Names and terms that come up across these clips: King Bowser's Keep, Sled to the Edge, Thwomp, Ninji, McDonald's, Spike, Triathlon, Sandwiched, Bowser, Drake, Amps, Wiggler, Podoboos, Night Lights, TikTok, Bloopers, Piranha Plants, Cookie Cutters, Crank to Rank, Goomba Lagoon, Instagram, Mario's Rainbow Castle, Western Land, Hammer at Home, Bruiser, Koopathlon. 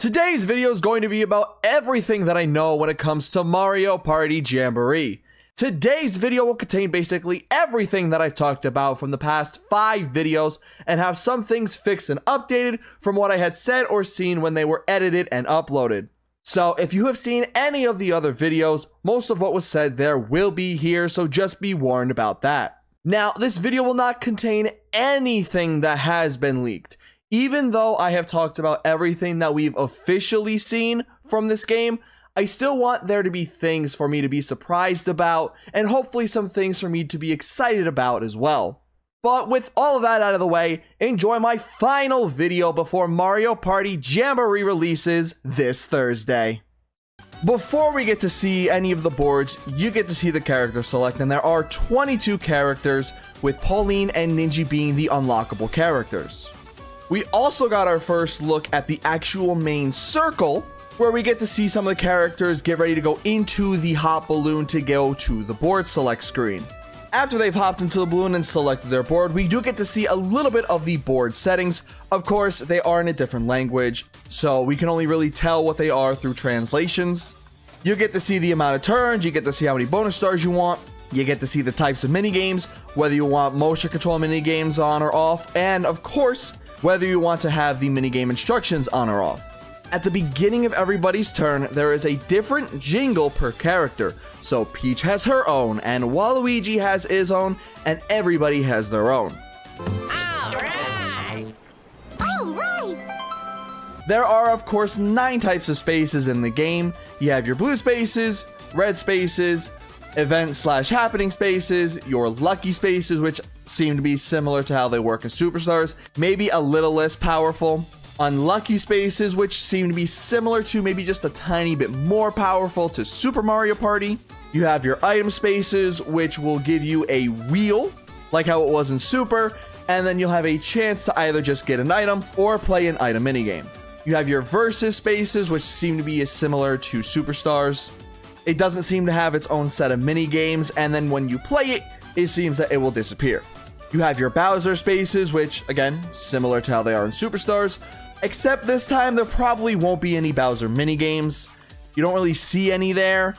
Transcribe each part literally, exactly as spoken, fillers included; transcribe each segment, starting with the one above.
Today's video is going to be about everything that I know when it comes to Mario Party Jamboree. Today's video will contain basically everything that I've talked about from the past five videos and have some things fixed and updated from what I had said or seen when they were edited and uploaded. So if you have seen any of the other videos, most of what was said there will be here, so just be warned about that. Now, this video will not contain anything that has been leaked. Even though I have talked about everything that we've officially seen from this game, I still want there to be things for me to be surprised about, and hopefully some things for me to be excited about as well. But with all of that out of the way, enjoy my final video before Mario Party Jamboree releases this Thursday. Before we get to see any of the boards, you get to see the character select, and there are twenty-two characters, with Pauline and Ninji being the unlockable characters. We also got our first look at the actual main circle, where we get to see some of the characters get ready to go into the hot balloon to go to the board select screen. After they've hopped into the balloon and selected their board, we do get to see a little bit of the board settings. Of course, they are in a different language, so we can only really tell what they are through translations. You get to see the amount of turns, you get to see how many bonus stars you want, you get to see the types of minigames, whether you want motion control minigames on or off, and of course, whether you want to have the minigame instructions on or off. At the beginning of everybody's turn, there is a different jingle per character. So Peach has her own, and Waluigi has his own, and everybody has their own. All right. All right. There are, of course, nine types of spaces in the game. You have your blue spaces, red spaces, event slash happening spaces, your lucky spaces, which seem to be similar to how they work in Superstars, maybe a little less powerful. Unlucky spaces, which seem to be similar to, maybe just a tiny bit more powerful to Super Mario Party. You have your item spaces, which will give you a wheel, like how it was in Super, and then you'll have a chance to either just get an item or play an item minigame. You have your versus spaces, which seem to be similar to Superstars. It doesn't seem to have its own set of minigames, and then when you play it, it seems that it will disappear. You have your Bowser spaces, which, again, similar to how they are in Superstars, except this time there probably won't be any Bowser minigames. You don't really see any there,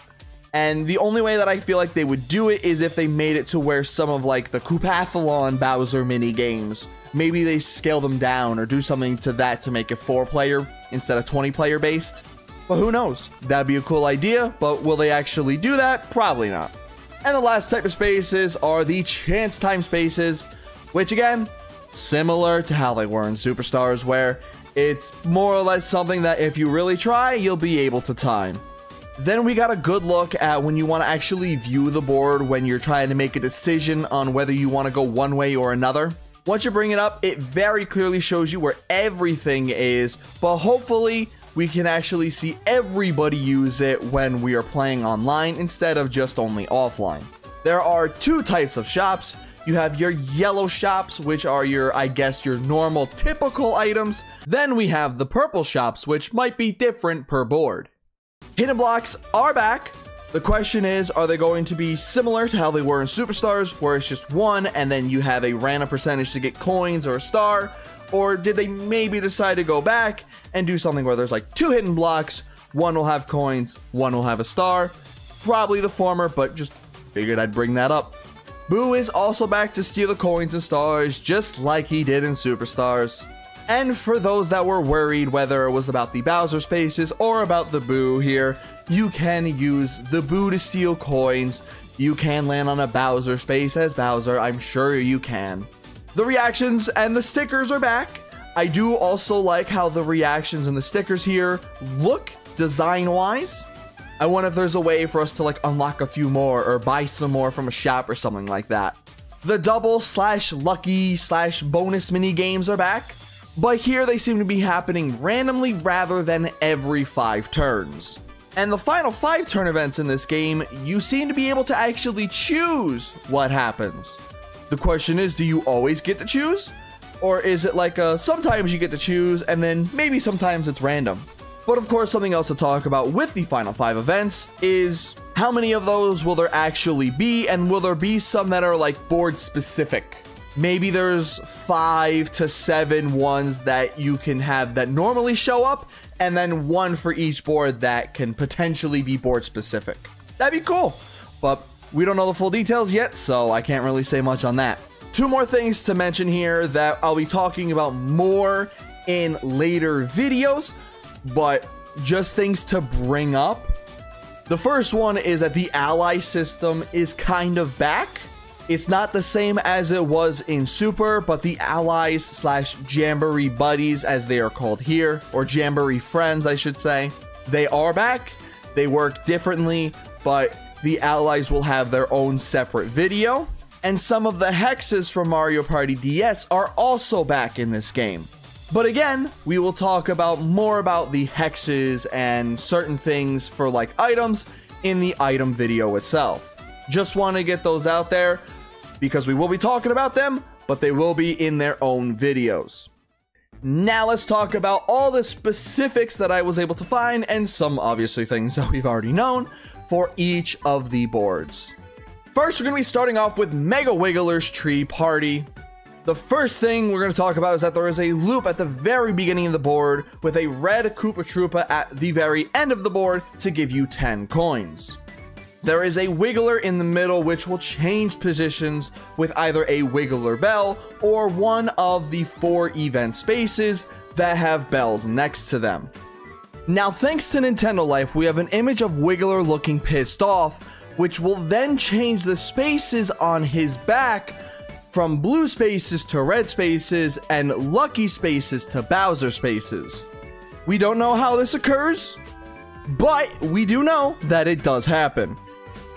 and the only way that I feel like they would do it is if they made it to where some of, like, the Koopathlon Bowser minigames, maybe they scale them down or do something to that to make it four player instead of twenty player based. But who knows? That'd be a cool idea, but will they actually do that? Probably not. And the last type of spaces are the chance time spaces, which again, similar to how they were in Superstars, where it's more or less something that if you really try, you'll be able to time. Then we got a good look at when you want to actually view the board when you're trying to make a decision on whether you want to go one way or another. Once you bring it up, it very clearly shows you where everything is, but hopefully we can actually see everybody use it when we are playing online instead of just only offline. There are two types of shops. You have your yellow shops, which are your, I guess, your normal typical items. Then we have the purple shops, which might be different per board. Hidden blocks are back. The question is, are they going to be similar to how they were in Superstars, where it's just one and then you have a random percentage to get coins or a star? Or did they maybe decide to go back and do something where there's like two hidden blocks, one will have coins, one will have a star? Probably the former, but just figured I'd bring that up. Boo is also back to steal the coins and stars, just like he did in Superstars. And for those that were worried whether it was about the Bowser spaces or about the Boo here, you can use the Boo to steal coins. You can land on a Bowser space as Bowser, I'm sure you can. The reactions and the stickers are back. I do also like how the reactions and the stickers here look design-wise. I wonder if there's a way for us to like unlock a few more or buy some more from a shop or something like that. The double slash lucky slash bonus mini games are back, but here they seem to be happening randomly rather than every five turns. And the final five turn events in this game, you seem to be able to actually choose what happens. The question is, do you always get to choose? Or is it like a, sometimes you get to choose and then maybe sometimes it's random? But of course, something else to talk about with the final five events is how many of those will there actually be, and will there be some that are like board specific? maybe there's five to seven ones that you can have that normally show up, and then one for each board that can potentially be board specific. That'd be cool, but we don't know the full details yet, so I can't really say much on that. Two more things to mention here that I'll be talking about more in later videos, but just things to bring up. The first one is that the ally system is kind of back. It's not the same as it was in Super, but the allies slash Jamboree buddies, as they are called here, or Jamboree friends, I should say, they are back. They work differently, but the allies will have their own separate video. And some of the hexes from Mario Party D S are also back in this game. But again, we will talk about more about the hexes and certain things for like items in the item video itself. Just want to get those out there, because we will be talking about them, but they will be in their own videos. Now let's talk about all the specifics that I was able to find, and some obviously things that we've already known for each of the boards. First, we're going to be starting off with Mega Wiggler's Tree Party. The first thing we're going to talk about is that there is a loop at the very beginning of the board with a red Koopa Troopa at the very end of the board to give you ten coins. There is a Wiggler in the middle which will change positions with either a Wiggler bell or one of the four event spaces that have bells next to them. Now, thanks to Nintendo Life, we have an image of Wiggler looking pissed off, which will then change the spaces on his back from blue spaces to red spaces and lucky spaces to Bowser spaces. We don't know how this occurs, but we do know that it does happen.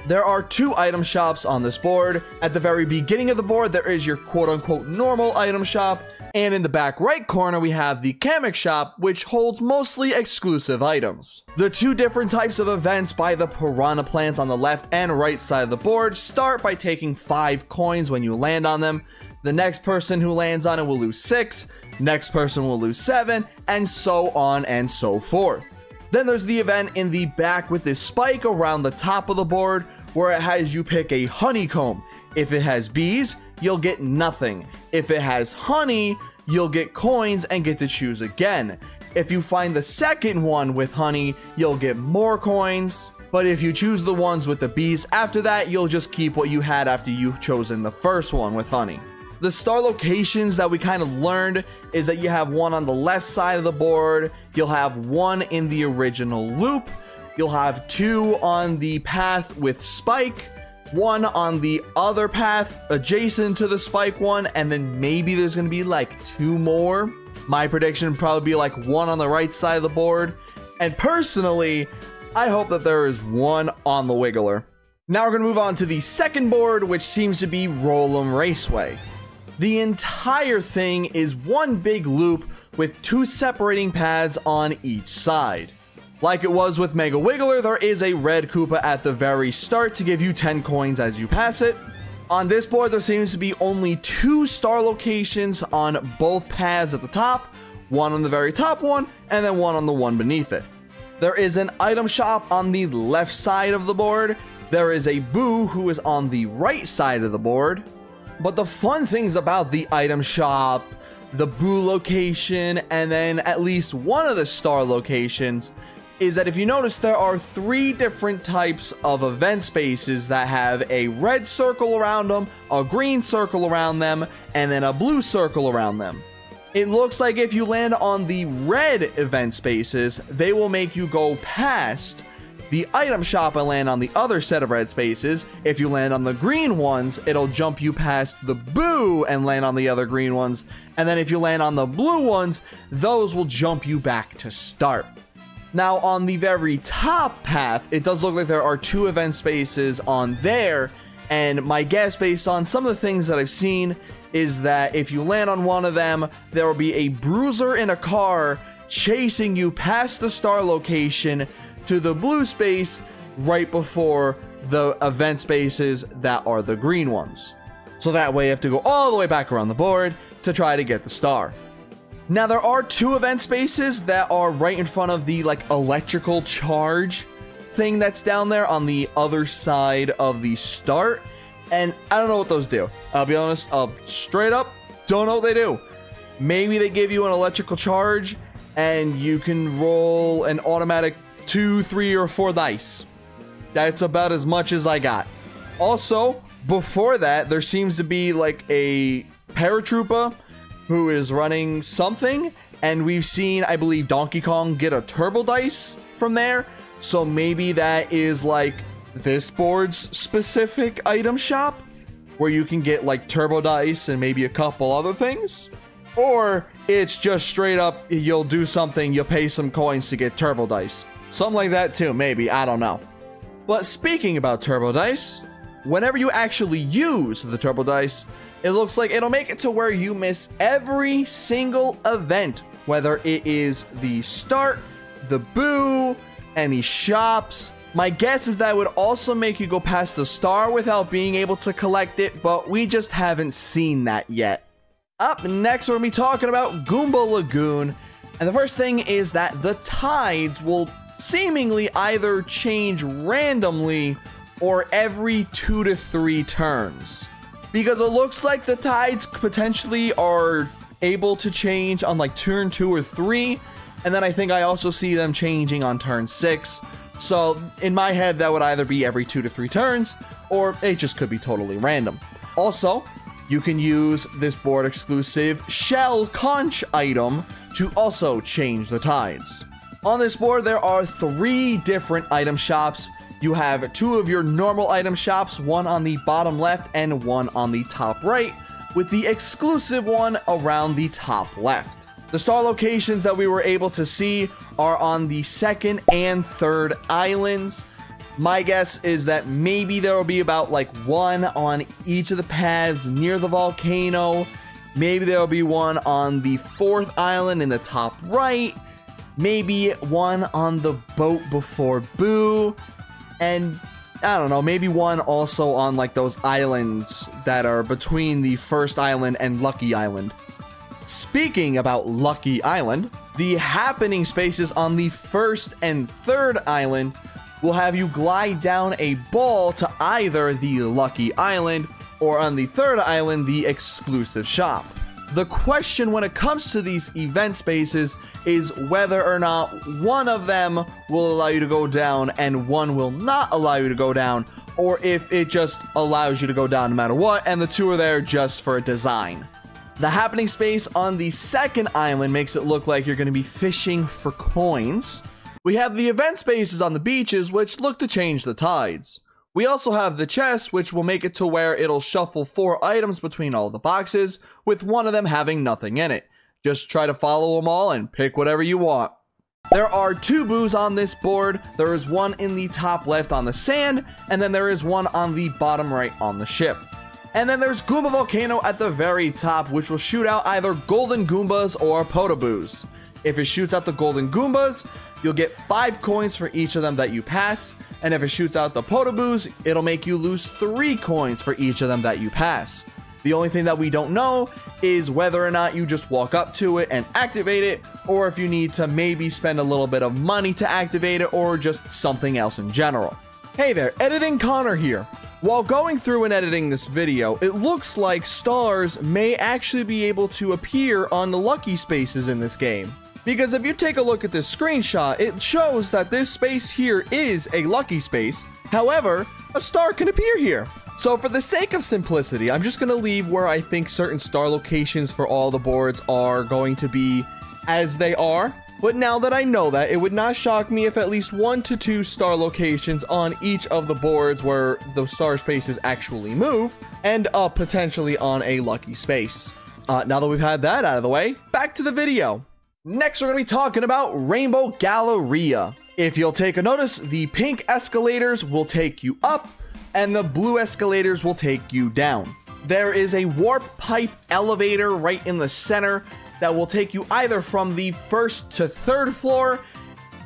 There are two item shops on this board. At the very beginning of the board, there is your quote-unquote normal item shop, and in the back right corner we have the Kamek shop, which holds mostly exclusive items. The two different types of events by the Piranha Plants on the left and right side of the board start by taking five coins when you land on them. The next person who lands on it will lose six, next person will lose seven, and so on and so forth. Then there's the event in the back with this spike around the top of the board where it has you pick a honeycomb. If it has bees, you'll get nothing. If it has honey, you'll get coins and get to choose again. If you find the second one with honey, you'll get more coins. But if you choose the ones with the bees after that, you'll just keep what you had after you've chosen the first one with honey. The star locations that we kind of learned is that you have one on the left side of the board, you'll have one in the original loop, you'll have two on the path with Spike, one on the other path adjacent to the Spike one, and then maybe there's going to be like two more. My prediction would probably be like one on the right side of the board, and personally, I hope that there is one on the Wiggler. Now we're going to move on to the second board, which seems to be Roll'em Raceway. The entire thing is one big loop with two separating paths on each side. Like it was with Mega Wiggler, there is a red Koopa at the very start to give you ten coins as you pass it. On this board, there seems to be only two star locations on both paths at the top, one on the very top one, and then one on the one beneath it. There is an item shop on the left side of the board. There is a Boo who is on the right side of the board. But the fun things about the item shop, the Boo location, and then at least one of the star locations is that if you notice, there are three different types of event spaces that have a red circle around them, a green circle around them, and then a blue circle around them. It looks like if you land on the red event spaces, they will make you go past the item shop and land on the other set of red spaces. If you land on the green ones, it'll jump you past the Boo and land on the other green ones. And then if you land on the blue ones, those will jump you back to start. Now on the very top path, it does look like there are two event spaces on there. And my guess based on some of the things that I've seen is that if you land on one of them, there will be a Bruiser in a car chasing you past the star location to the blue space right before the event spaces that are the green ones. So that way you have to go all the way back around the board to try to get the star. Now there are two event spaces that are right in front of the like electrical charge thing that's down there on the other side of the start. and I don't know what those do. I'll be honest, I'll straight up don't know what they do. Maybe they give you an electrical charge and you can roll an automatic two, three, or four dice. That's about as much as I got. Also, before that, there seems to be like a paratrooper who is running something, and we've seen, I believe, Donkey Kong get a turbo dice from there. So maybe that is like this board's specific item shop where you can get like turbo dice and maybe a couple other things. Or it's just straight up, you'll do something, you'll pay some coins to get turbo dice. Something like that too, maybe, I don't know. But speaking about turbo dice, whenever you actually use the turbo dice, it looks like it'll make it to where you miss every single event, whether it is the start, the boo, any shops. My guess is that would also make you go past the star without being able to collect it, but we just haven't seen that yet. Up next, we're gonna be talking about Goomba Lagoon, and the first thing is that the tides will seemingly either change randomly or every two to three turns, because it looks like the tides potentially are able to change on like turn two or three. And then I think I also see them changing on turn six. So in my head, that would either be every two to three turns, or it just could be totally random. Also, you can use this board exclusive shell conch item to also change the tides. On this board, there are three different item shops. You have two of your normal item shops, one on the bottom left and one on the top right, with the exclusive one around the top left. The star locations that we were able to see are on the second and third islands. My guess is that maybe there will be about like one on each of the paths near the volcano. Maybe there will be one on the fourth island in the top right. Maybe one on the boat before Boo. And I don't know, maybe one also on like those islands that are between the first island and Lucky Island. Speaking about Lucky Island, the happening spaces on the first and third island will have you glide down a ball to either the Lucky Island or, on the third island, the exclusive shop. The question when it comes to these event spaces is whether or not one of them will allow you to go down and one will not allow you to go down, or if it just allows you to go down no matter what, and the two are there just for a design. The happening space on the second island makes it look like you're going to be fishing for coins. We have the event spaces on the beaches, which look to change the tides. We also have the chest, which will make it to where it'll shuffle four items between all the boxes, with one of them having nothing in it. Just try to follow them all and pick whatever you want. There are two boos on this board. There is one in the top left on the sand, and then there is one on the bottom right on the ship. And then there's Goomba Volcano at the very top, which will shoot out either Golden Goombas or Potaboos. If it shoots out the Golden Goombas, you'll get five coins for each of them that you pass. And if it shoots out the Potaboos, it'll make you lose three coins for each of them that you pass. The only thing that we don't know is whether or not you just walk up to it and activate it, or if you need to maybe spend a little bit of money to activate it, or just something else in general. Hey there, Editing Connor here. While going through and editing this video, it looks like stars may actually be able to appear on the lucky spaces in this game. Because if you take a look at this screenshot, it shows that this space here is a lucky space. However, a star can appear here. So for the sake of simplicity, I'm just going to leave where I think certain star locations for all the boards are going to be as they are. But now that I know that, it would not shock me if at least one to two star locations on each of the boards where the star spaces actually move end up potentially on a lucky space. Uh, now that we've had that out of the way, back to the video. Next, we're going to be talking about Rainbow Galleria. If you'll take a notice, the pink escalators will take you up and the blue escalators will take you down. There is a warp pipe elevator right in the center that will take you either from the first to third floor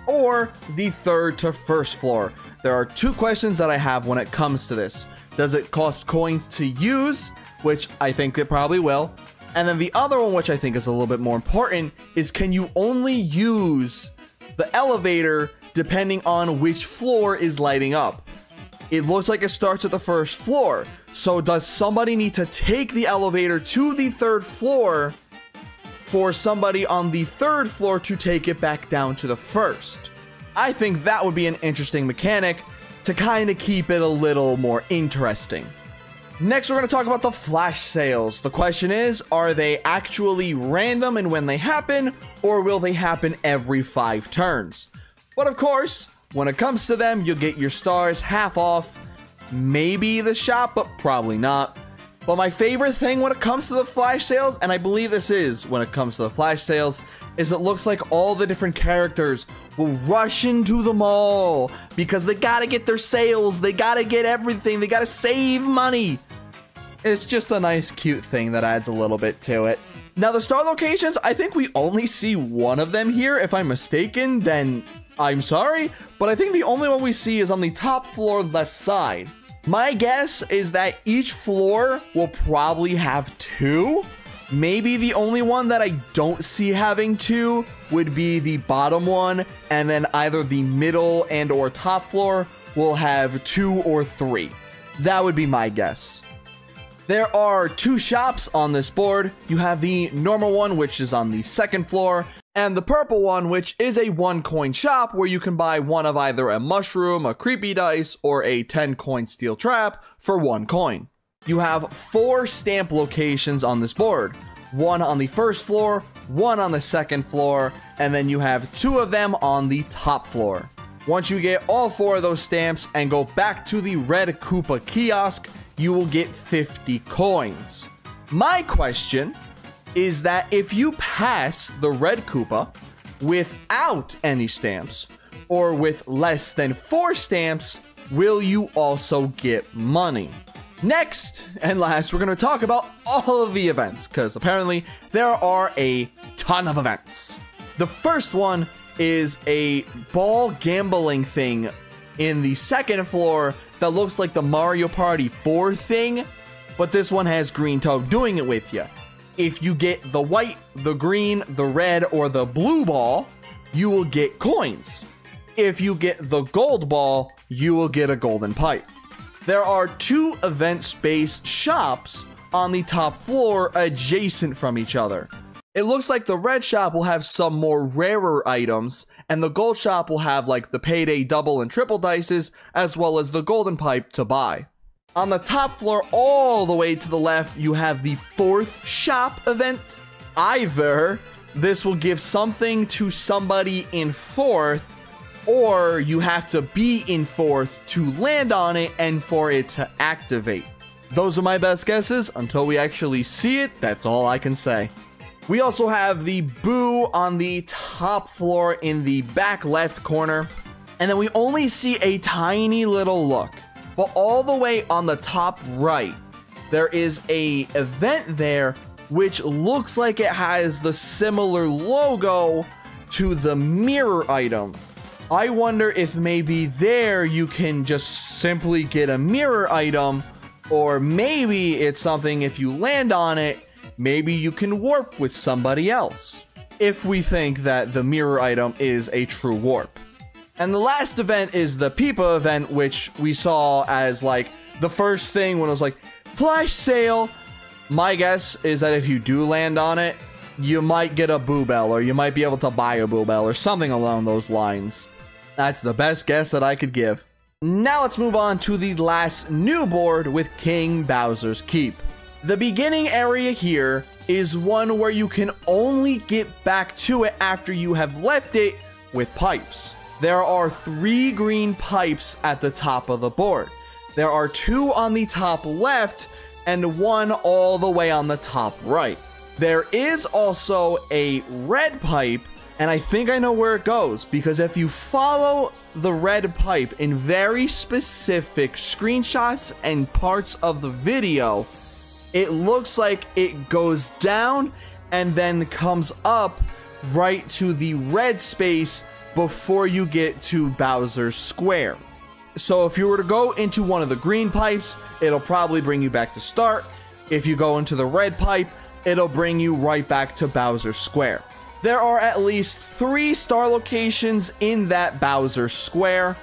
or the third to first floor. There are two questions that I have when it comes to this. Does it cost coins to use? Which I think it probably will. And then the other one, which I think is a little bit more important, is can you only use the elevator depending on which floor is lighting up? It looks like it starts at the first floor. So does somebody need to take the elevator to the third floor for somebody on the third floor to take it back down to the first? I think that would be an interesting mechanic to kind of keep it a little more interesting. Next, we're going to talk about the flash sales. The question is, are they actually random and when they happen, or will they happen every five turns? But of course, when it comes to them, you'll get your stars half off, maybe the shop, but probably not. But my favorite thing when it comes to the flash sales, and I believe this is when it comes to the flash sales, is it looks like all the different characters will rush into the mall because they gotta get their sales, they gotta get everything, they gotta save money. It's just a nice cute thing that adds a little bit to it. Now the star locations, I think we only see one of them here. If I'm mistaken, then I'm sorry, but I think the only one we see is on the top floor left side. My guess is that each floor will probably have two. Maybe the only one that I don't see having two would be the bottom one, and then either the middle and or top floor will have two or three. That would be my guess. There are two shops on this board. You have the normal one, which is on the second floor, and the purple one, which is a one coin shop where you can buy one of either a mushroom, a creepy dice, or a ten coin steel trap for one coin. You have four stamp locations on this board. One on the first floor, one on the second floor, and then you have two of them on the top floor. Once you get all four of those stamps and go back to the red Koopa kiosk, you will get fifty coins. My question is that if you pass the red Koopa without any stamps or with less than four stamps, will you also get money? Next and last, we're going to talk about all of the events because apparently there are a ton of events. The first one is a ball gambling thing in the second floor that looks like the Mario Party four thing, but this one has Green Toad doing it with you. If you get the white, the green, the red, or the blue ball, you will get coins. If you get the gold ball, you will get a golden pipe. There are two event space shops on the top floor adjacent from each other. It looks like the red shop will have some more rarer items, and the gold shop will have like the payday double and triple dices, as well as the golden pipe to buy. On the top floor all the way to the left, you have the fourth shop event. Either this will give something to somebody in fourth, or you have to be in fourth to land on it and for it to activate. Those are my best guesses. Until we actually see it, that's all I can say. We also have the boo on the top floor in the back left corner. And then we only see a tiny little look. But all the way on the top right, there is a event there which looks like it has the similar logo to the mirror item. I wonder if maybe there you can just simply get a mirror item, or maybe it's something if you land on it, maybe you can warp with somebody else, if we think that the mirror item is a true warp. And the last event is the Pipa event, which we saw as like the first thing when it was like flash sale. My guess is that if you do land on it, you might get a Boo Bell, or you might be able to buy a Boo Bell or something along those lines. That's the best guess that I could give. Now let's move on to the last new board with King Bowser's Keep. The beginning area here is one where you can only get back to it after you have left it with pipes. There are three green pipes at the top of the board. There are two on the top left and one all the way on the top right. There is also a red pipe, and I think I know where it goes, because if you follow the red pipe in very specific screenshots and parts of the video, it looks like it goes down and then comes up right to the red space before you get to Bowser's Square. So if you were to go into one of the green pipes, it'll probably bring you back to start. If you go into the red pipe, it'll bring you right back to Bowser's Square. There are at least three star locations in that Bowser Square.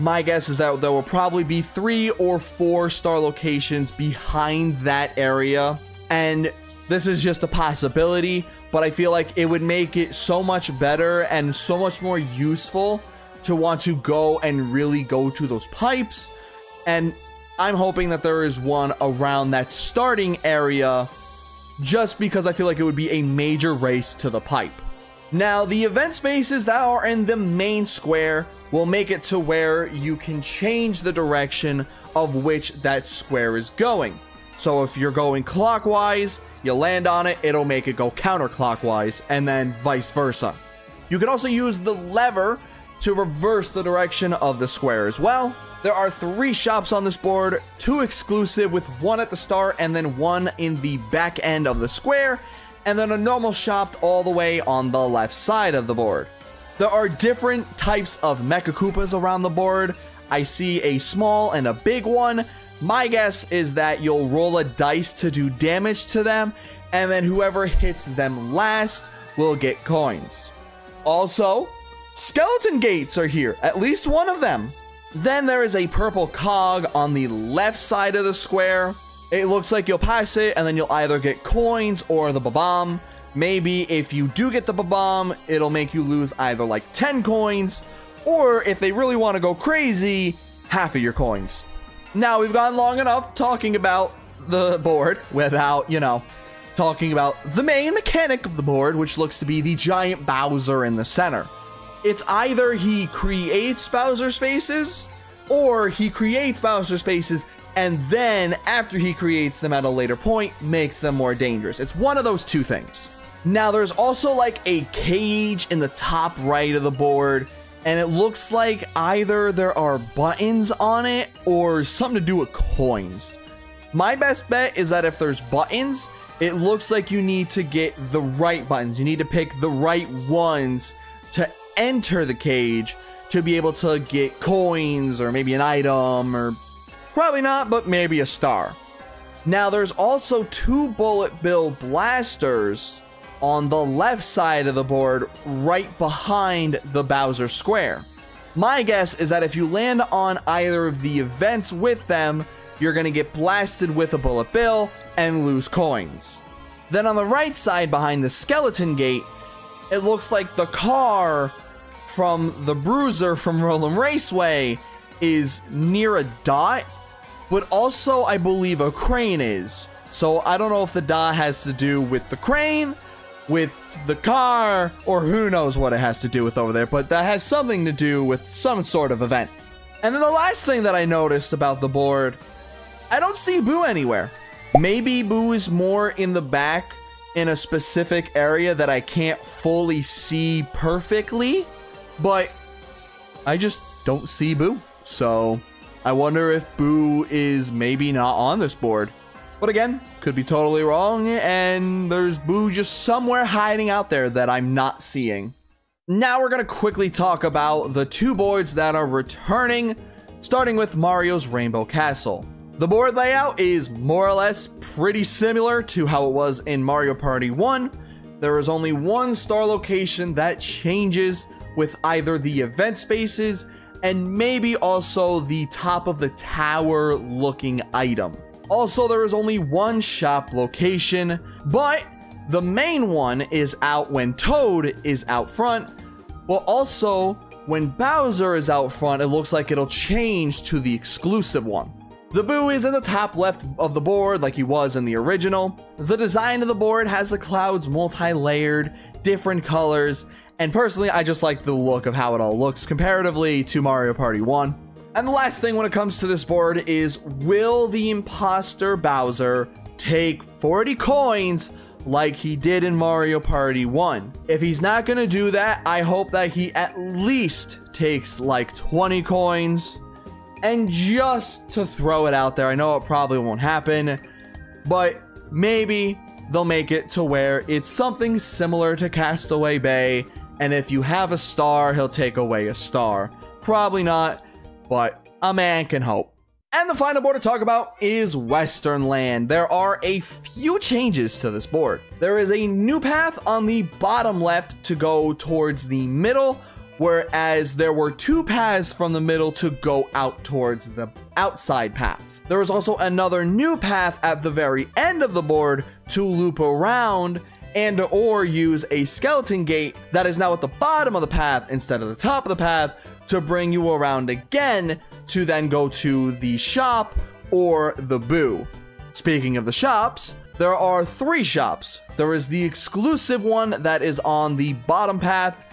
my guess is that there will probably be three or four star locations behind that area. And this is just a possibility, but I feel like it would make it so much better and so much more useful to want to go and really go to those pipes. And I'm hoping that there is one around that starting area, just because I feel like it would be a major race to the pipe. Now, the event spaces that are in the main square will make it to where you can change the direction of which that square is going. So if you're going clockwise, you land on it, it'll make it go counterclockwise, and then vice versa. You can also use the lever to reverse the direction of the square as well. There are three shops on this board, two exclusive with one at the start and then one in the back end of the square, and then a normal shop all the way on the left side of the board. There are different types of Mecha Koopas around the board. I see a small and a big one. My guess is that you'll roll a dice to do damage to them, and then whoever hits them last will get coins. Also, Skeleton Gates are here, at least one of them. Then there is a purple cog on the left side of the square. It looks like you'll pass it and then you'll either get coins or the Bob-omb. Maybe if you do get the Bob-omb, it'll make you lose either like ten coins, or if they really want to go crazy, half of your coins. Now, we've gone long enough talking about the board without, you know, talking about the main mechanic of the board, which looks to be the giant Bowser in the center. It's either he creates Bowser spaces, or he creates Bowser spaces and then after he creates them at a later point makes them more dangerous. It's one of those two things. Now, there's also like a cage in the top right of the board, and it looks like either there are buttons on it or something to do with coins. My best bet is that if there's buttons, it looks like you need to get the right buttons. You need to pick the right ones to enter the cage to be able to get coins or maybe an item, or probably not, but maybe a star. Now, there's also two Bullet Bill blasters on the left side of the board right behind the Bowser square. My guess is that if you land on either of the events with them, you're gonna get blasted with a Bullet Bill and lose coins. Then on the right side behind the Skeleton Gate, it looks like the car from the Bruiser from Roll'em Raceway is near a dot, but also I believe a crane is. So I don't know if the dot has to do with the crane, with the car, or who knows what it has to do with over there, but that has something to do with some sort of event. And then the last thing that I noticed about the board, I don't see Boo anywhere. Maybe Boo is more in the back in a specific area that I can't fully see perfectly, but I just don't see Boo. So I wonder if Boo is maybe not on this board. But again, could be totally wrong, and there's Boo just somewhere hiding out there that I'm not seeing. Now we're gonna quickly talk about the two boards that are returning, starting with Mario's Rainbow Castle. The board layout is more or less pretty similar to how it was in Mario Party one. There is only one star location that changes with either the event spaces and maybe also the top of the tower looking item. Also, there is only one shop location, but the main one is out when Toad is out front. Well, also, when Bowser is out front, it looks like it'll change to the exclusive one. The Boo is in the top left of the board like he was in the original. The design of the board has the clouds multi-layered, different colors, and personally, I just like the look of how it all looks comparatively to Mario Party one. And the last thing when it comes to this board is, will the imposter Bowser take forty coins like he did in Mario Party one? If he's not gonna do that, I hope that he at least takes like twenty coins. And just to throw it out there, I know it probably won't happen, but maybe they'll make it to where it's something similar to Castaway Bay, and if you have a star, he'll take away a star. Probably not, but a man can hope. And the final board to talk about is Western Land. There are a few changes to this board. There is a new path on the bottom left to go towards the middle, whereas there were two paths from the middle to go out towards the outside path. There was also another new path at the very end of the board to loop around and or use a skeleton gate that is now at the bottom of the path instead of the top of the path to bring you around again to then go to the shop or the boo. Speaking of the shops, there are three shops. There is the exclusive one that is on the bottom path,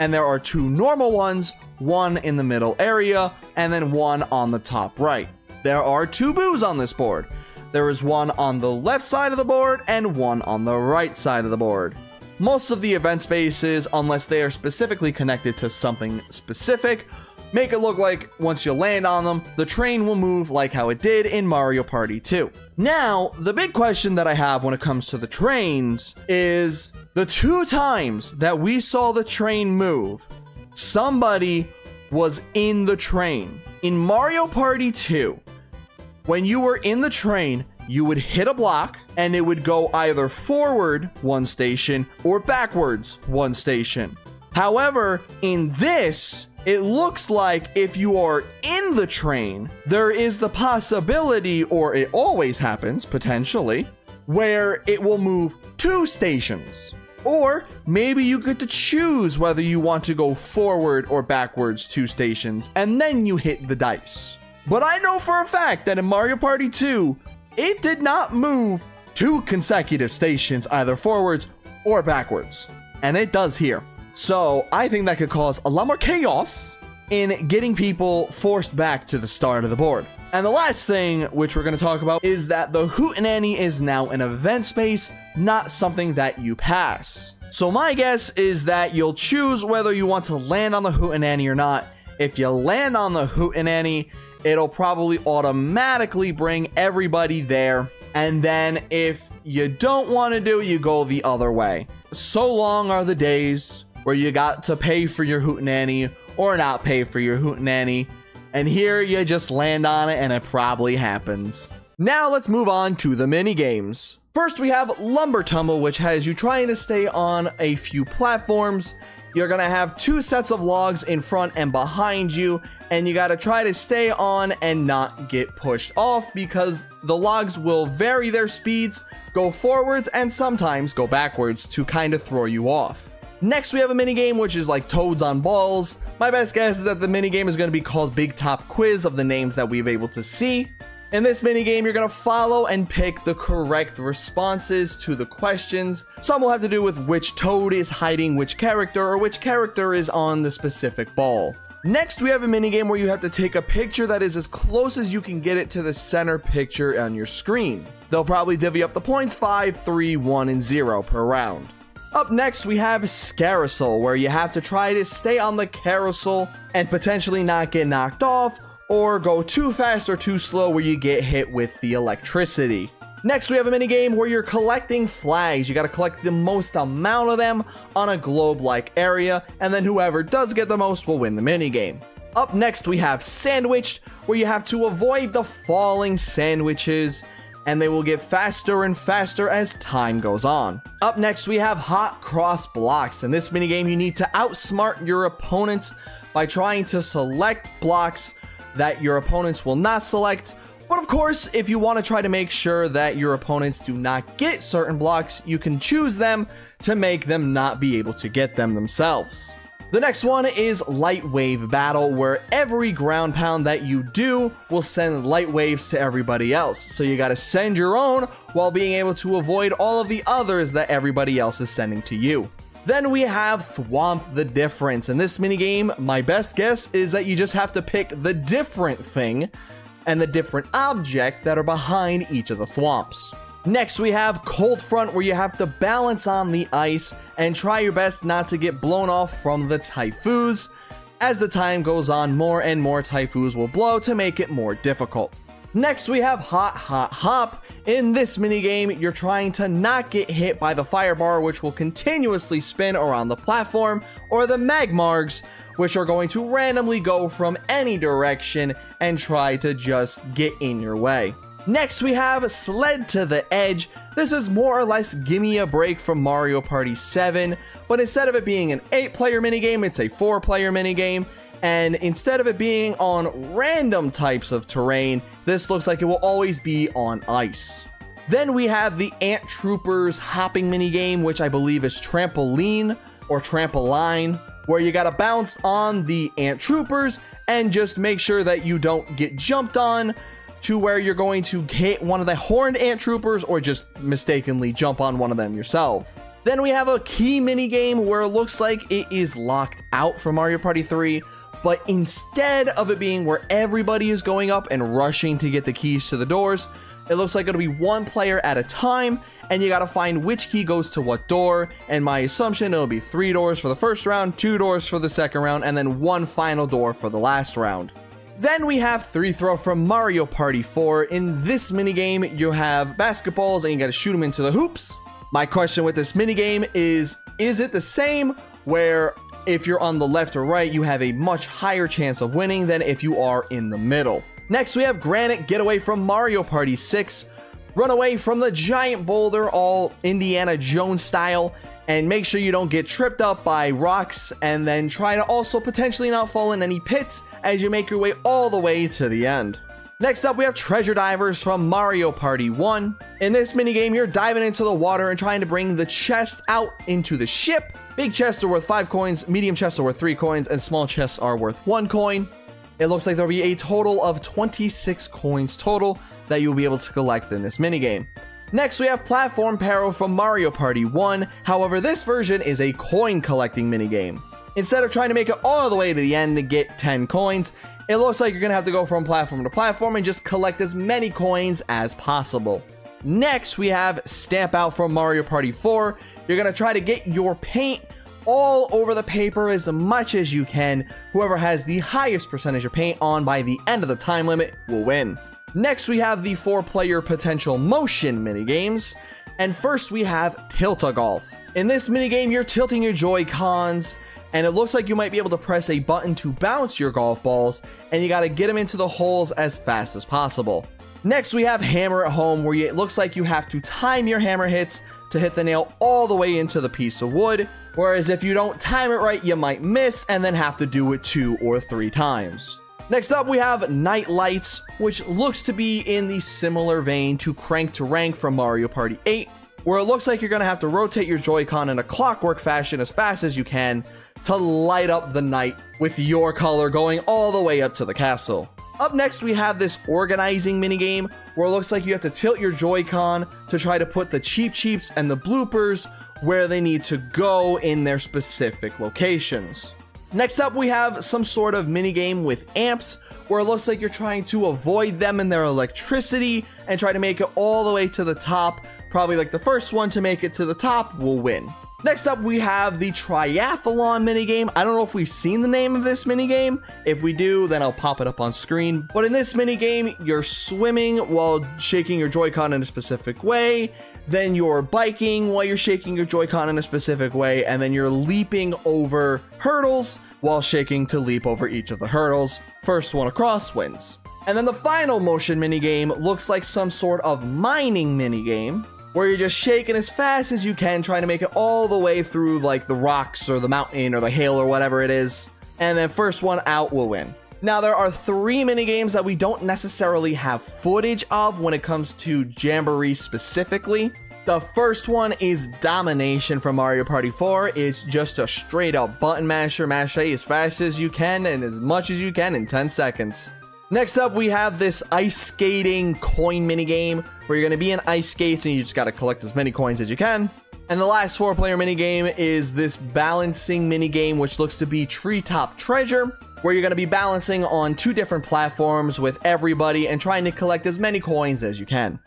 and there are two normal ones, one in the middle area, and then one on the top right. There are two boos on this board. There is one on the left side of the board and one on the right side of the board. Most of the event spaces, unless they are specifically connected to something specific, make it look like once you land on them, the train will move like how it did in Mario Party two. Now, the big question that I have when it comes to the trains is the two times that we saw the train move, somebody was in the train. In Mario Party two, when you were in the train, you would hit a block and it would go either forward one station or backwards one station. However, in this, it looks like if you are in the train, there is the possibility, or it always happens, potentially, where it will move two stations. Or maybe you get to choose whether you want to go forward or backwards two stations, and then you hit the dice. But I know for a fact that in Mario Party two, it did not move two consecutive stations, either forwards or backwards. And it does here. So I think that could cause a lot more chaos in getting people forced back to the start of the board. And the last thing which we're going to talk about is that the Hootenanny is now an event space, not something that you pass. So my guess is that you'll choose whether you want to land on the Hootenanny or not. If you land on the Hootenanny, it'll probably automatically bring everybody there. And then if you don't want to do it, you go the other way. So long are the days where you got to pay for your Hootenanny or not pay for your Hootenanny. And here you just land on it and it probably happens. Now let's move on to the mini games. First we have Lumber Tumble, which has you trying to stay on a few platforms. You're gonna have two sets of logs in front and behind you, and you gotta try to stay on and not get pushed off because the logs will vary their speeds, go forwards, and sometimes go backwards to kind of throw you off. Next, we have a minigame, which is like Toads on Balls. My best guess is that the minigame is going to be called Big Top Quiz of the names that we've been able to see. In this minigame, you're going to follow and pick the correct responses to the questions. Some will have to do with which Toad is hiding which character or which character is on the specific ball. Next, we have a minigame where you have to take a picture that is as close as you can get it to the center picture on your screen. They'll probably divvy up the points five, three, one, and zero per round. Up next, we have Scarousel, where you have to try to stay on the carousel and potentially not get knocked off or go too fast or too slow where you get hit with the electricity. Next, we have a minigame where you're collecting flags. You gotta collect the most amount of them on a globe-like area, and then whoever does get the most will win the minigame. Up next, we have Sandwiched, where you have to avoid the falling sandwiches, and they will get faster and faster as time goes on. Up next, we have Hot Cross Blocks. In this minigame, you need to outsmart your opponents by trying to select blocks that your opponents will not select. But of course, if you want to try to make sure that your opponents do not get certain blocks, you can choose them to make them not be able to get them themselves. The next one is Light Wave Battle, where every ground pound that you do will send light waves to everybody else. So you gotta send your own while being able to avoid all of the others that everybody else is sending to you. Then we have Thwomp the Difference. In this minigame, my best guess is that you just have to pick the different thing and the different object that are behind each of the Thwomps. Next, we have Cold Front, where you have to balance on the ice and try your best not to get blown off from the typhoons. As the time goes on, more and more typhoons will blow to make it more difficult. Next, we have Hot Hot Hop. In this minigame, you're trying to not get hit by the fire bar, which will continuously spin around the platform, or the Magmargs, which are going to randomly go from any direction and try to just get in your way. Next we have Sled to the Edge. This is more or less Gimme a Break from Mario Party seven, but instead of it being an eight player minigame, it's a four player minigame. And instead of it being on random types of terrain, this looks like it will always be on ice. Then we have the Ant Troopers hopping minigame, which I believe is Trampoline or Trampoline, where you gotta bounce on the Ant Troopers and just make sure that you don't get jumped on to where you're going to hit one of the horned Ant Troopers or just mistakenly jump on one of them yourself. Then we have a key minigame where it looks like it is locked out from Mario Party three, but instead of it being where everybody is going up and rushing to get the keys to the doors, it looks like it'll be one player at a time, and you gotta find which key goes to what door, and my assumption it'll be three doors for the first round, two doors for the second round, and then one final door for the last round. Then we have Three Throw from Mario Party four. In this minigame, you have basketballs and you gotta shoot them into the hoops. My question with this minigame is, is it the same where if you're on the left or right, you have a much higher chance of winning than if you are in the middle? Next, we have Granite Getaway from Mario Party six. Run away from the giant boulder, all Indiana Jones style, and make sure you don't get tripped up by rocks, and then try to also potentially not fall in any pits as you make your way all the way to the end. Next up, we have Treasure Divers from Mario Party one. In this minigame, you're diving into the water and trying to bring the chest out into the ship. Big chests are worth five coins, medium chests are worth three coins, and small chests are worth one coin. It looks like there'll be a total of twenty-six coins total that you'll be able to collect in this minigame. Next, we have Platform Peril from Mario Party one. However, this version is a coin collecting minigame. Instead of trying to make it all the way to the end to get ten coins, it looks like you're gonna have to go from platform to platform and just collect as many coins as possible. Next, we have Stamp Out from Mario Party four. You're gonna try to get your paint all over the paper as much as you can. Whoever has the highest percentage of paint on by the end of the time limit will win. Next, we have the four player potential motion minigames. And first, we have Tilt-A-Golf. In this minigame, you're tilting your Joy-Cons, and it looks like you might be able to press a button to bounce your golf balls, and you gotta get them into the holes as fast as possible. Next, we have Hammer at Home, where it looks like you have to time your hammer hits to hit the nail all the way into the piece of wood, whereas if you don't time it right, you might miss and then have to do it two or three times. Next up, we have Night Lights, which looks to be in the similar vein to Crank to Rank from Mario Party eight, where it looks like you're gonna have to rotate your Joy-Con in a clockwork fashion as fast as you can to light up the night with your color going all the way up to the castle. Up next, we have this organizing minigame where it looks like you have to tilt your Joy-Con to try to put the Cheep Cheeps and the bloopers where they need to go in their specific locations. Next up, we have some sort of minigame with amps where it looks like you're trying to avoid them and their electricity and try to make it all the way to the top. Probably like the first one to make it to the top will win. Next up, we have the Triathlon minigame. I don't know if we've seen the name of this minigame. If we do, then I'll pop it up on screen. But in this minigame, you're swimming while shaking your Joy-Con in a specific way. Then you're biking while you're shaking your Joy-Con in a specific way. And then you're leaping over hurdles while shaking to leap over each of the hurdles. First one across wins. And then the final motion minigame looks like some sort of mining minigame, where you're just shaking as fast as you can, trying to make it all the way through like the rocks or the mountain or the hill or whatever it is. And then first one out will win. Now there are three minigames that we don't necessarily have footage of when it comes to Jamboree specifically. The first one is Domination from Mario Party four. It's just a straight up button masher, mash as fast as you can and as much as you can in ten seconds. Next up, we have this ice skating coin minigame where you're going to be in ice skates and you just got to collect as many coins as you can. And the last four player minigame is this balancing minigame, which looks to be Treetop Treasure, where you're going to be balancing on two different platforms with everybody and trying to collect as many coins as you can.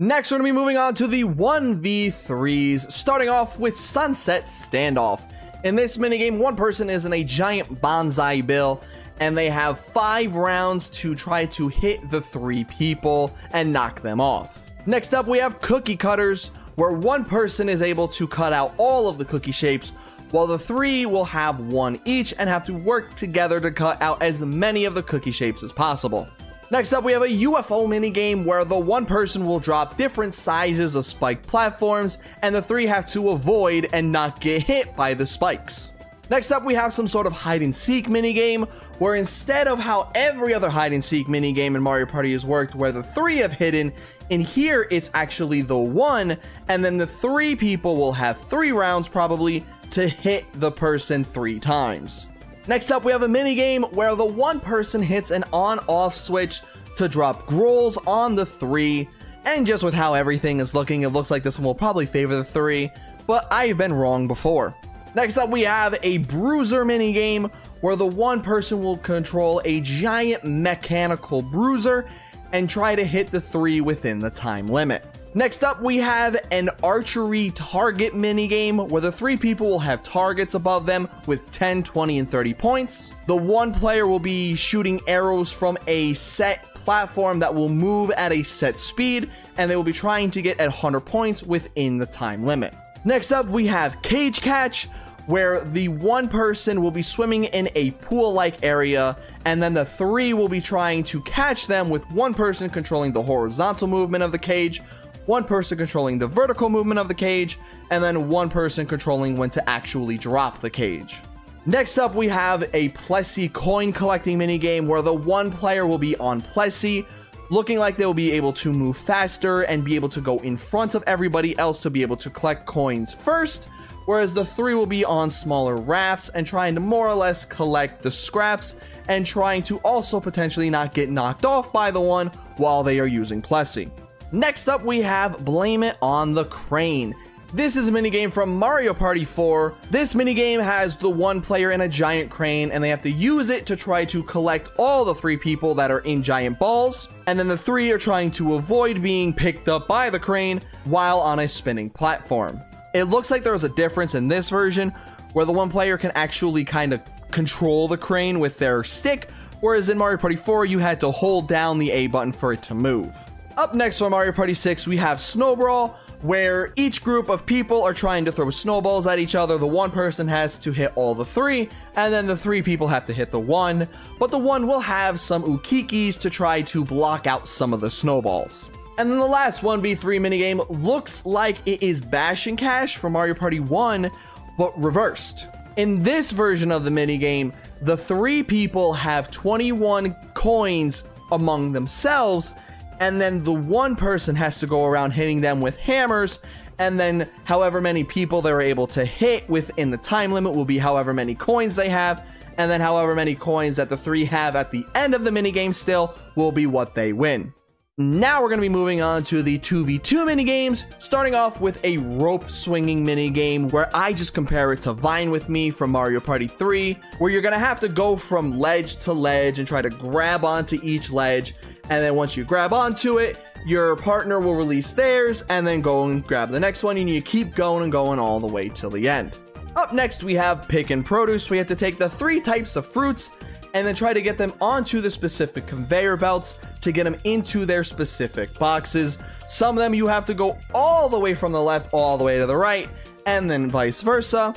Next, we're going to be moving on to the one v threes, starting off with Sunset Standoff. In this minigame, one person is in a giant bonsai bill, and they have five rounds to try to hit the three people and knock them off. Next up, we have Cookie Cutters, where one person is able to cut out all of the cookie shapes, while the three will have one each and have to work together to cut out as many of the cookie shapes as possible. Next up, we have a U F O minigame where the one person will drop different sizes of spike platforms, and the three have to avoid and not get hit by the spikes. Next up, we have some sort of hide-and-seek minigame, where instead of how every other hide-and-seek minigame in Mario Party has worked, where the three have hidden, in here it's actually the one, and then the three people will have three rounds, probably, to hit the person three times. Next up, we have a minigame where the one person hits an on-off switch to drop Growls on the three, and just with how everything is looking, it looks like this one will probably favor the three, but I've been wrong before. Next up, we have a Bruiser minigame where the one person will control a giant mechanical bruiser and try to hit the three within the time limit. Next up, we have an archery target minigame where the three people will have targets above them with ten, twenty, and thirty points. The one player will be shooting arrows from a set platform that will move at a set speed, and they will be trying to get at one hundred points within the time limit. Next up, we have Cage Catch, where the one person will be swimming in a pool-like area, and then the three will be trying to catch them, with one person controlling the horizontal movement of the cage, one person controlling the vertical movement of the cage, and then one person controlling when to actually drop the cage. Next up, we have a Plessy coin collecting minigame, where the one player will be on Plessy, looking like they will be able to move faster and be able to go in front of everybody else to be able to collect coins first, whereas the three will be on smaller rafts and trying to more or less collect the scraps and trying to also potentially not get knocked off by the one while they are using Plessy. Next up, we have Blame It on the Crane. This is a minigame from Mario Party four. This minigame has the one player in a giant crane, and they have to use it to try to collect all the three people that are in giant balls, and then the three are trying to avoid being picked up by the crane while on a spinning platform. It looks like there was a difference in this version, where the one player can actually kind of control the crane with their stick, whereas in Mario Party four, you had to hold down the A button for it to move. Up next for Mario Party six, we have Snow Brawl, where each group of people are trying to throw snowballs at each other. The one person has to hit all the three, and then the three people have to hit the one, but the one will have some ukikis to try to block out some of the snowballs. And then the last one v three minigame looks like it is Bash and Cash from Mario Party one, but reversed. In this version of the minigame, the three people have twenty-one coins among themselves, and then the one person has to go around hitting them with hammers, and then however many people they're able to hit within the time limit will be however many coins they have, and then however many coins that the three have at the end of the minigame still will be what they win. Now we're going to be moving on to the two v two minigames, starting off with a rope swinging minigame where I just compare it to Vine With Me from Mario Party three, where you're going to have to go from ledge to ledge and try to grab onto each ledge, and then once you grab onto it, your partner will release theirs and then go and grab the next one, and you keep going and going all the way till the end. Up next, we have Pick and Produce. We have to take the three types of fruits and then try to get them onto the specific conveyor belts to get them into their specific boxes. Some of them you have to go all the way from the left all the way to the right, and then vice versa.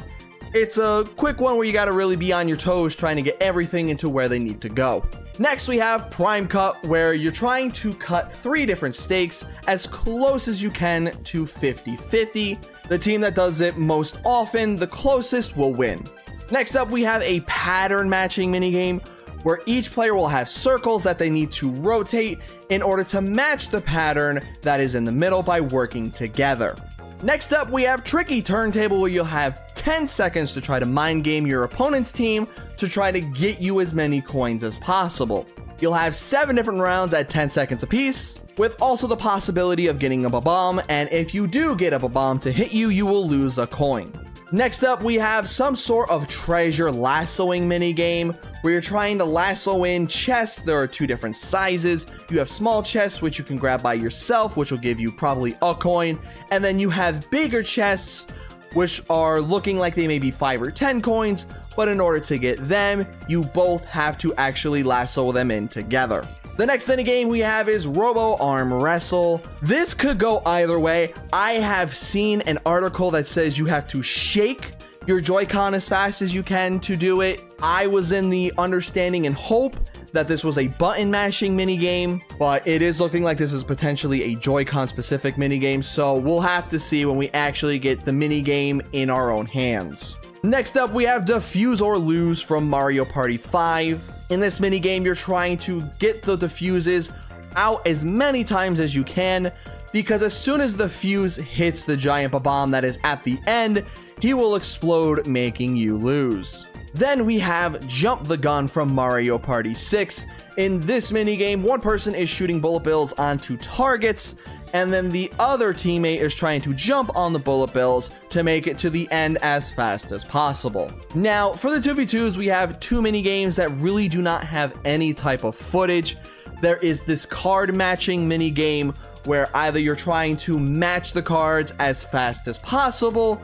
It's a quick one where you gotta really be on your toes trying to get everything into where they need to go. Next, we have Prime Cut, where you're trying to cut three different steaks as close as you can to fifty fifty. The team that does it most often, the closest, will win. Next up, we have a pattern matching minigame where each player will have circles that they need to rotate in order to match the pattern that is in the middle by working together. Next up, we have Tricky Turntable, where you'll have ten seconds to try to mind game your opponent's team to try to get you as many coins as possible. You'll have seven different rounds at ten seconds apiece, with also the possibility of getting a Bob-omb, and if you do get a Bob-omb to hit you, you will lose a coin. Next up, we have some sort of treasure lassoing minigame, where you're trying to lasso in chests. There are two different sizes. You have small chests, which you can grab by yourself, which will give you probably a coin. And then you have bigger chests, which are looking like they may be five or ten coins, but in order to get them, you both have to actually lasso them in together. The next minigame we have is Robo Arm Wrestle. This could go either way. I have seen an article that says you have to shake your Joy-Con as fast as you can to do it. I was in the understanding and hope that this was a button mashing minigame, but it is looking like this is potentially a Joy-Con specific minigame, so we'll have to see when we actually get the minigame in our own hands. Next up, we have Defuse or Lose from Mario Party five. In this minigame, you're trying to get the defuses out as many times as you can, because as soon as the fuse hits the giant Bob-omb that is at the end, he will explode, making you lose. Then we have Jump the Gun from Mario Party six. In this minigame, one person is shooting bullet bills onto targets, and then the other teammate is trying to jump on the bullet bills to make it to the end as fast as possible. Now, for the two v twos, we have two minigames that really do not have any type of footage. There is this card matching minigame where either you're trying to match the cards as fast as possible,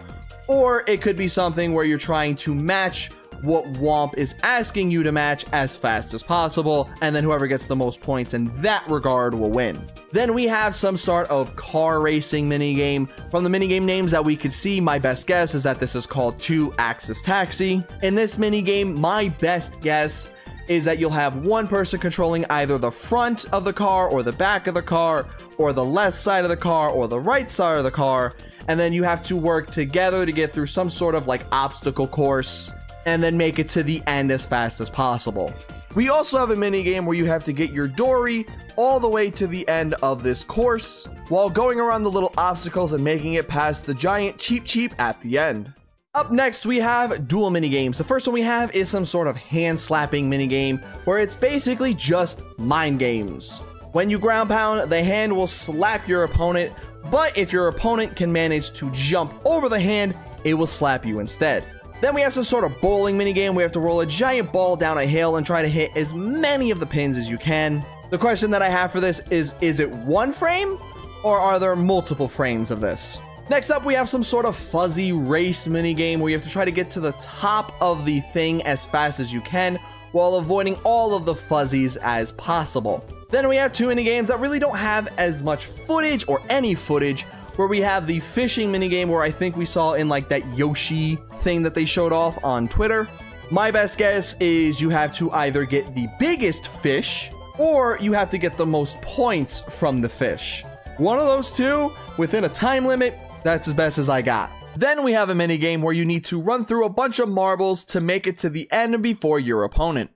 or it could be something where you're trying to match what Thwomp is asking you to match as fast as possible, and then whoever gets the most points in that regard will win. Then we have some sort of car racing minigame. From the minigame names that we could see, my best guess is that this is called two-axis taxi. In this minigame, my best guess is that you'll have one person controlling either the front of the car or the back of the car or the left side of the car or the right side of the car, and then you have to work together to get through some sort of like obstacle course and then make it to the end as fast as possible. We also have a minigame where you have to get your dory all the way to the end of this course while going around the little obstacles and making it past the giant Cheep Cheep at the end. Up next, we have dual minigames. The first one we have is some sort of hand-slapping minigame where it's basically just mind games. When you ground pound, the hand will slap your opponent, but if your opponent can manage to jump over the hand, it will slap you instead. Then we have some sort of bowling minigame where you have to roll a giant ball down a hill and try to hit as many of the pins as you can. The question that I have for this is, is it one frame or are there multiple frames of this? Next up, we have some sort of fuzzy race minigame where you have to try to get to the top of the thing as fast as you can while avoiding all of the fuzzies as possible. Then we have two minigames that really don't have as much footage or any footage, where we have the fishing minigame where I think we saw in like that Yoshi thing that they showed off on Twitter. My best guess is you have to either get the biggest fish or you have to get the most points from the fish. One of those two within a time limit. That's as best as I got. Then we have a minigame where you need to run through a bunch of marbles to make it to the end before your opponent.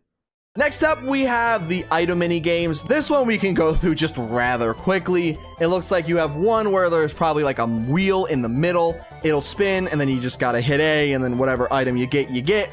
Next up, we have the item minigames. This one we can go through just rather quickly. It looks like you have one where there's probably like a wheel in the middle. It'll spin and then you just gotta hit A and then whatever item you get, you get.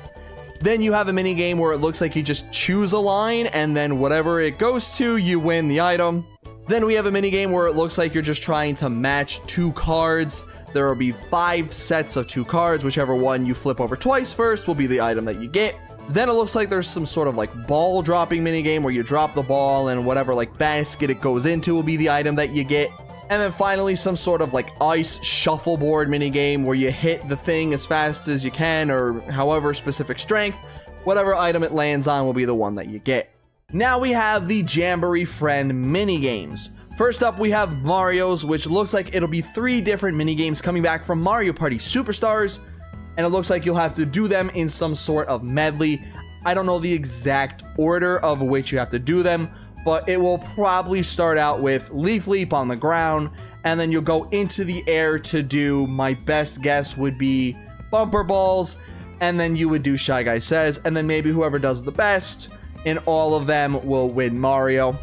Then you have a minigame where it looks like you just choose a line and then whatever it goes to, you win the item. Then we have a minigame where it looks like you're just trying to match two cards. There will be five sets of two cards. Whichever one you flip over twice first will be the item that you get. Then it looks like there's some sort of like ball dropping minigame where you drop the ball and whatever like basket it goes into will be the item that you get. And then finally some sort of like ice shuffleboard minigame where you hit the thing as fast as you can or however specific strength. Whatever item it lands on will be the one that you get. Now we have the Jamboree Friend minigames. First up, we have Mario's, which looks like it'll be three different minigames coming back from Mario Party Superstars, and it looks like you'll have to do them in some sort of medley. I don't know the exact order of which you have to do them, but it will probably start out with Leaf Leap on the ground, and then you'll go into the air to do, my best guess would be Bumper Balls, and then you would do Shy Guy Says, and then maybe whoever does the best and all of them will win Mario.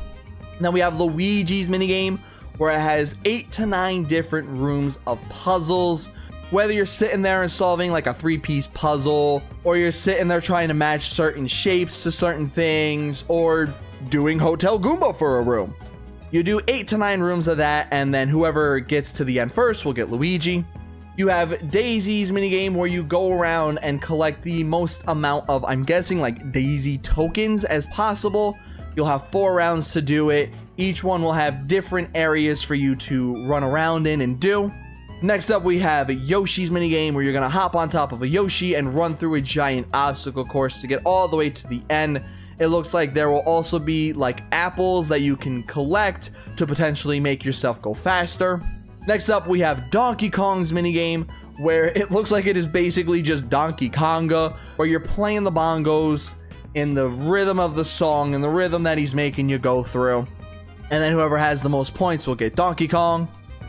Now we have Luigi's minigame, where it has eight to nine different rooms of puzzles. Whether you're sitting there and solving like a three-piece puzzle, or you're sitting there trying to match certain shapes to certain things, or doing Hotel Goomba for a room. You do eight to nine rooms of that, and then whoever gets to the end first will get Luigi. You have Daisy's minigame where you go around and collect the most amount of, I'm guessing, like Daisy tokens as possible. You'll have four rounds to do it. Each one will have different areas for you to run around in and do. Next up, we have Yoshi's minigame where you're gonna hop on top of a Yoshi and run through a giant obstacle course to get all the way to the end. It looks like there will also be like apples that you can collect to potentially make yourself go faster. Next up, we have Donkey Kong's minigame, where it looks like it is basically just Donkey Konga, where you're playing the bongos in the rhythm of the song and the rhythm that he's making you go through. And then whoever has the most points will get Donkey Kong.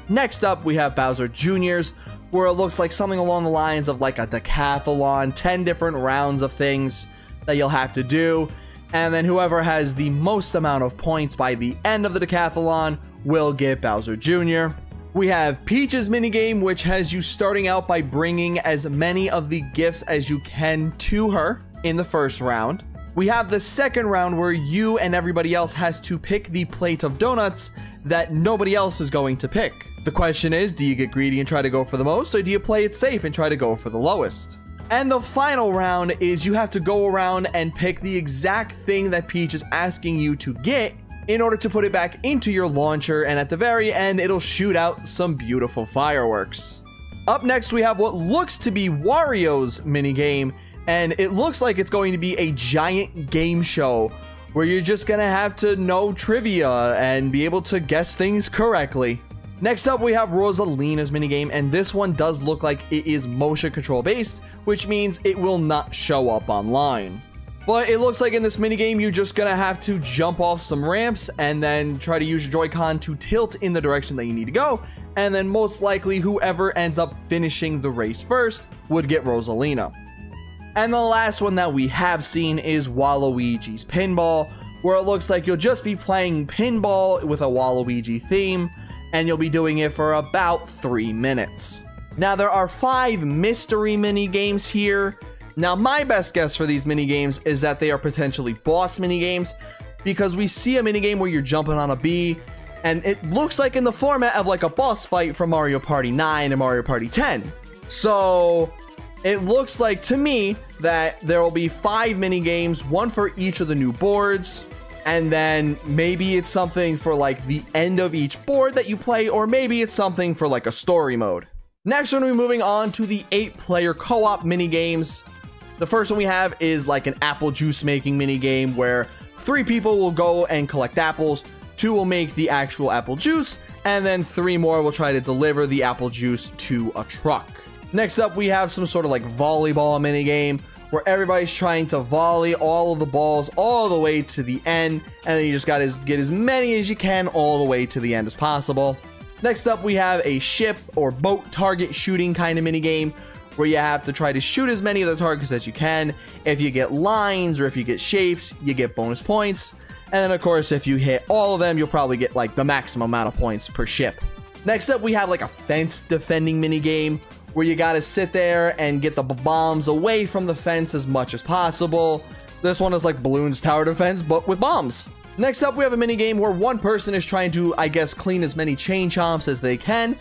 Next up, we have Bowser Junior's, where it looks like something along the lines of like a decathlon, ten different rounds of things that you'll have to do. And then whoever has the most amount of points by the end of the decathlon will get Bowser Junior We have Peach's minigame, which has you starting out by bringing as many of the gifts as you can to her in the first round. We have the second round where you and everybody else has to pick the plate of donuts that nobody else is going to pick. The question is, do you get greedy and try to go for the most, or do you play it safe and try to go for the lowest? And the final round is you have to go around and pick the exact thing that Peach is asking you to get in order to put it back into your launcher, and at the very end, it'll shoot out some beautiful fireworks. Up next, we have what looks to be Wario's minigame, and it looks like it's going to be a giant game show where you're just gonna have to know trivia and be able to guess things correctly. Next up, we have Rosalina's minigame, and this one does look like it is motion control based, which means it will not show up online. But it looks like in this minigame, you're just gonna have to jump off some ramps and then try to use your Joy-Con to tilt in the direction that you need to go. And then most likely whoever ends up finishing the race first would get Rosalina. And the last one that we have seen is Waluigi's Pinball, where it looks like you'll just be playing pinball with a Waluigi theme, and you'll be doing it for about three minutes. Now, there are five mystery mini games here. Now, my best guess for these mini games is that they are potentially boss mini games, because we see a mini game where you're jumping on a bee, and it looks like in the format of like a boss fight from Mario Party nine and Mario Party ten. So it looks like to me that there will be five mini games, one for each of the new boards, and then maybe it's something for like the end of each board that you play, or maybe it's something for like a story mode. Next one, we're moving on to the eight player co-op mini games. The first one we have is like an apple juice making mini game where three people will go and collect apples, two will make the actual apple juice, and then three more will try to deliver the apple juice to a truck. Next up, we have some sort of like volleyball mini game where everybody's trying to volley all of the balls all the way to the end, and then you just gotta get as many as you can all the way to the end as possible. Next up, we have a ship or boat target shooting kind of mini game, where you have to try to shoot as many of the targets as you can. If you get lines or if you get shapes, you get bonus points. And then of course, if you hit all of them, you'll probably get like the maximum amount of points per ship. Next up, we have like a fence defending mini game where you gotta sit there and get the bombs away from the fence as much as possible. This one is like Balloon's Tower Defense, but with bombs. Next up, we have a mini game where one person is trying to, I guess, clean as many chain chomps as they can.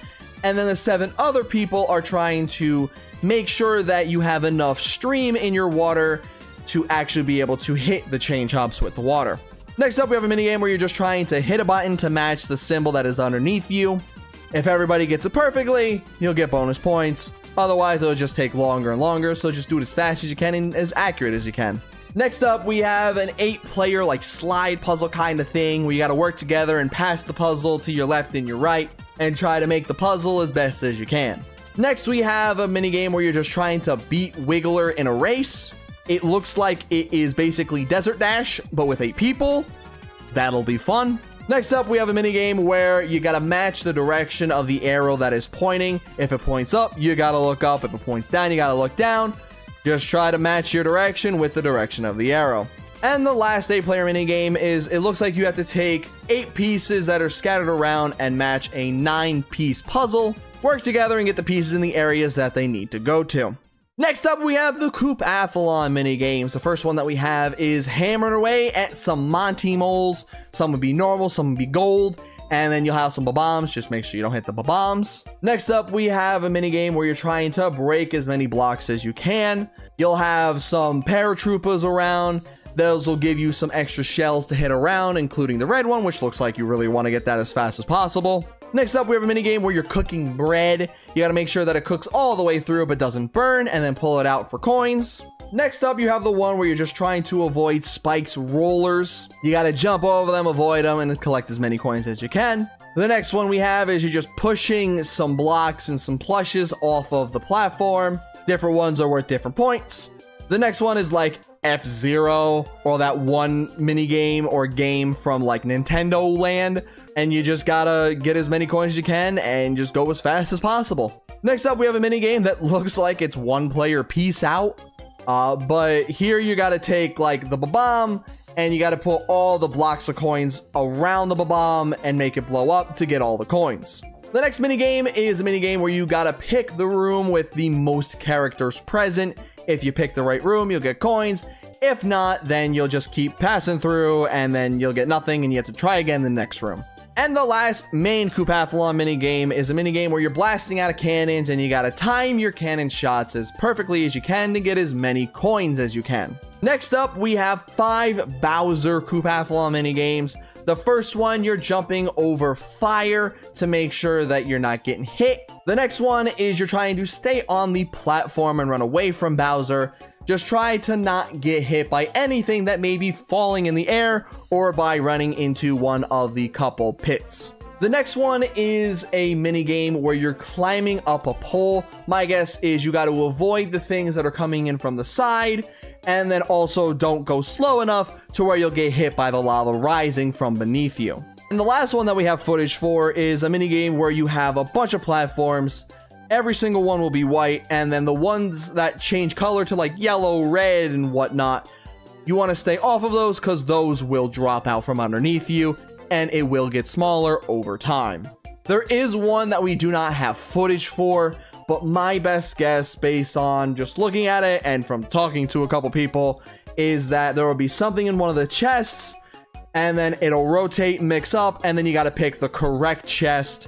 And then the seven other people are trying to make sure that you have enough stream in your water to actually be able to hit the chain chomps with the water. Next up, we have a minigame where you're just trying to hit a button to match the symbol that is underneath you. If everybody gets it perfectly, you'll get bonus points. Otherwise, it'll just take longer and longer, so just do it as fast as you can and as accurate as you can. Next up, we have an eight-player like slide puzzle kind of thing where you got to work together and pass the puzzle to your left and your right and try to make the puzzle as best as you can. Next, we have a minigame where you're just trying to beat Wiggler in a race. It looks like it is basically Desert Dash, but with eight people. That'll be fun. Next up, we have a minigame where you gotta match the direction of the arrow that is pointing. If it points up, you gotta look up. If it points down, you gotta look down. Just try to match your direction with the direction of the arrow. And the last eight-player minigame is, it looks like you have to take eight pieces that are scattered around and match a nine-piece puzzle. Work together and get the pieces in the areas that they need to go to. Next up, we have the Koopathlon mini games. The first one that we have is hammering away at some Monty moles. Some would be normal, some would be gold, and then you'll have some bob-ombs. Just make sure you don't hit the bob-ombs. Next up, we have a mini game where you're trying to break as many blocks as you can. You'll have some paratroopas around. Those will give you some extra shells to hit around, including the red one, which looks like you really want to get that as fast as possible. Next up, we have a mini game where you're cooking bread. You gotta make sure that it cooks all the way through but doesn't burn, and then pull it out for coins. Next up, you have the one where you're just trying to avoid Spike's rollers. You gotta jump over them, avoid them, and collect as many coins as you can. The next one we have is you're just pushing some blocks and some plushes off of the platform. Different ones are worth different points. The next one is like F-Zero or that one mini game or game from like Nintendo Land, and you just gotta get as many coins as you can and just go as fast as possible. Next up, we have a mini game that looks like it's one player piece out, uh, but here you gotta take like the Bob-omb and you gotta put all the blocks of coins around the Bob-omb and make it blow up to get all the coins. The next mini game is a mini game where you gotta pick the room with the most characters present. If you pick the right room, you'll get coins. If not, then you'll just keep passing through and then you'll get nothing and you have to try again in the next room. And the last main Koopathlon minigame is a minigame where you're blasting out of cannons and you gotta time your cannon shots as perfectly as you can to get as many coins as you can. Next up, we have five Bowser Koopathlon minigames. The first one, you're jumping over fire to make sure that you're not getting hit. The next one is you're trying to stay on the platform and run away from Bowser. Just try to not get hit by anything that may be falling in the air or by running into one of the couple pits. The next one is a mini game where you're climbing up a pole. My guess is you got to avoid the things that are coming in from the side, and then also don't go slow enough to where you'll get hit by the lava rising from beneath you. And the last one that we have footage for is a mini game where you have a bunch of platforms. Every single one will be white, and then the ones that change color to like yellow, red, and whatnot, you want to stay off of those because those will drop out from underneath you and it will get smaller over time. There is one that we do not have footage for, but my best guess based on just looking at it and from talking to a couple people is that there will be something in one of the chests, and then it'll rotate, mix up, and then you got to pick the correct chest,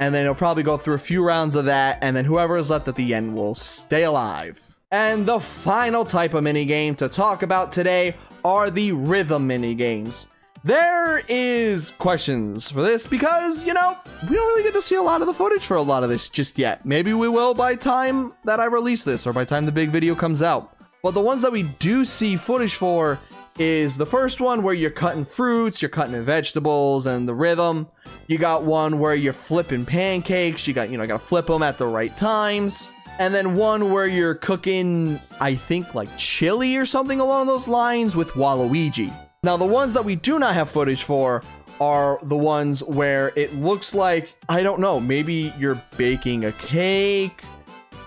and then it'll probably go through a few rounds of that, and then whoever is left at the end will stay alive. And the final type of minigame to talk about today are the rhythm minigames. There is questions for this because, you know, we don't really get to see a lot of the footage for a lot of this just yet. Maybe we will by time that I release this or by time the big video comes out. But the ones that we do see footage for is the first one where you're cutting fruits, you're cutting vegetables, and the rhythm. You got one where you're flipping pancakes. You got, you know, you got to flip them at the right times. And then one where you're cooking, I think, like chili or something along those lines with Waluigi. Now, the ones that we do not have footage for are the ones where it looks like, I don't know, maybe you're baking a cake.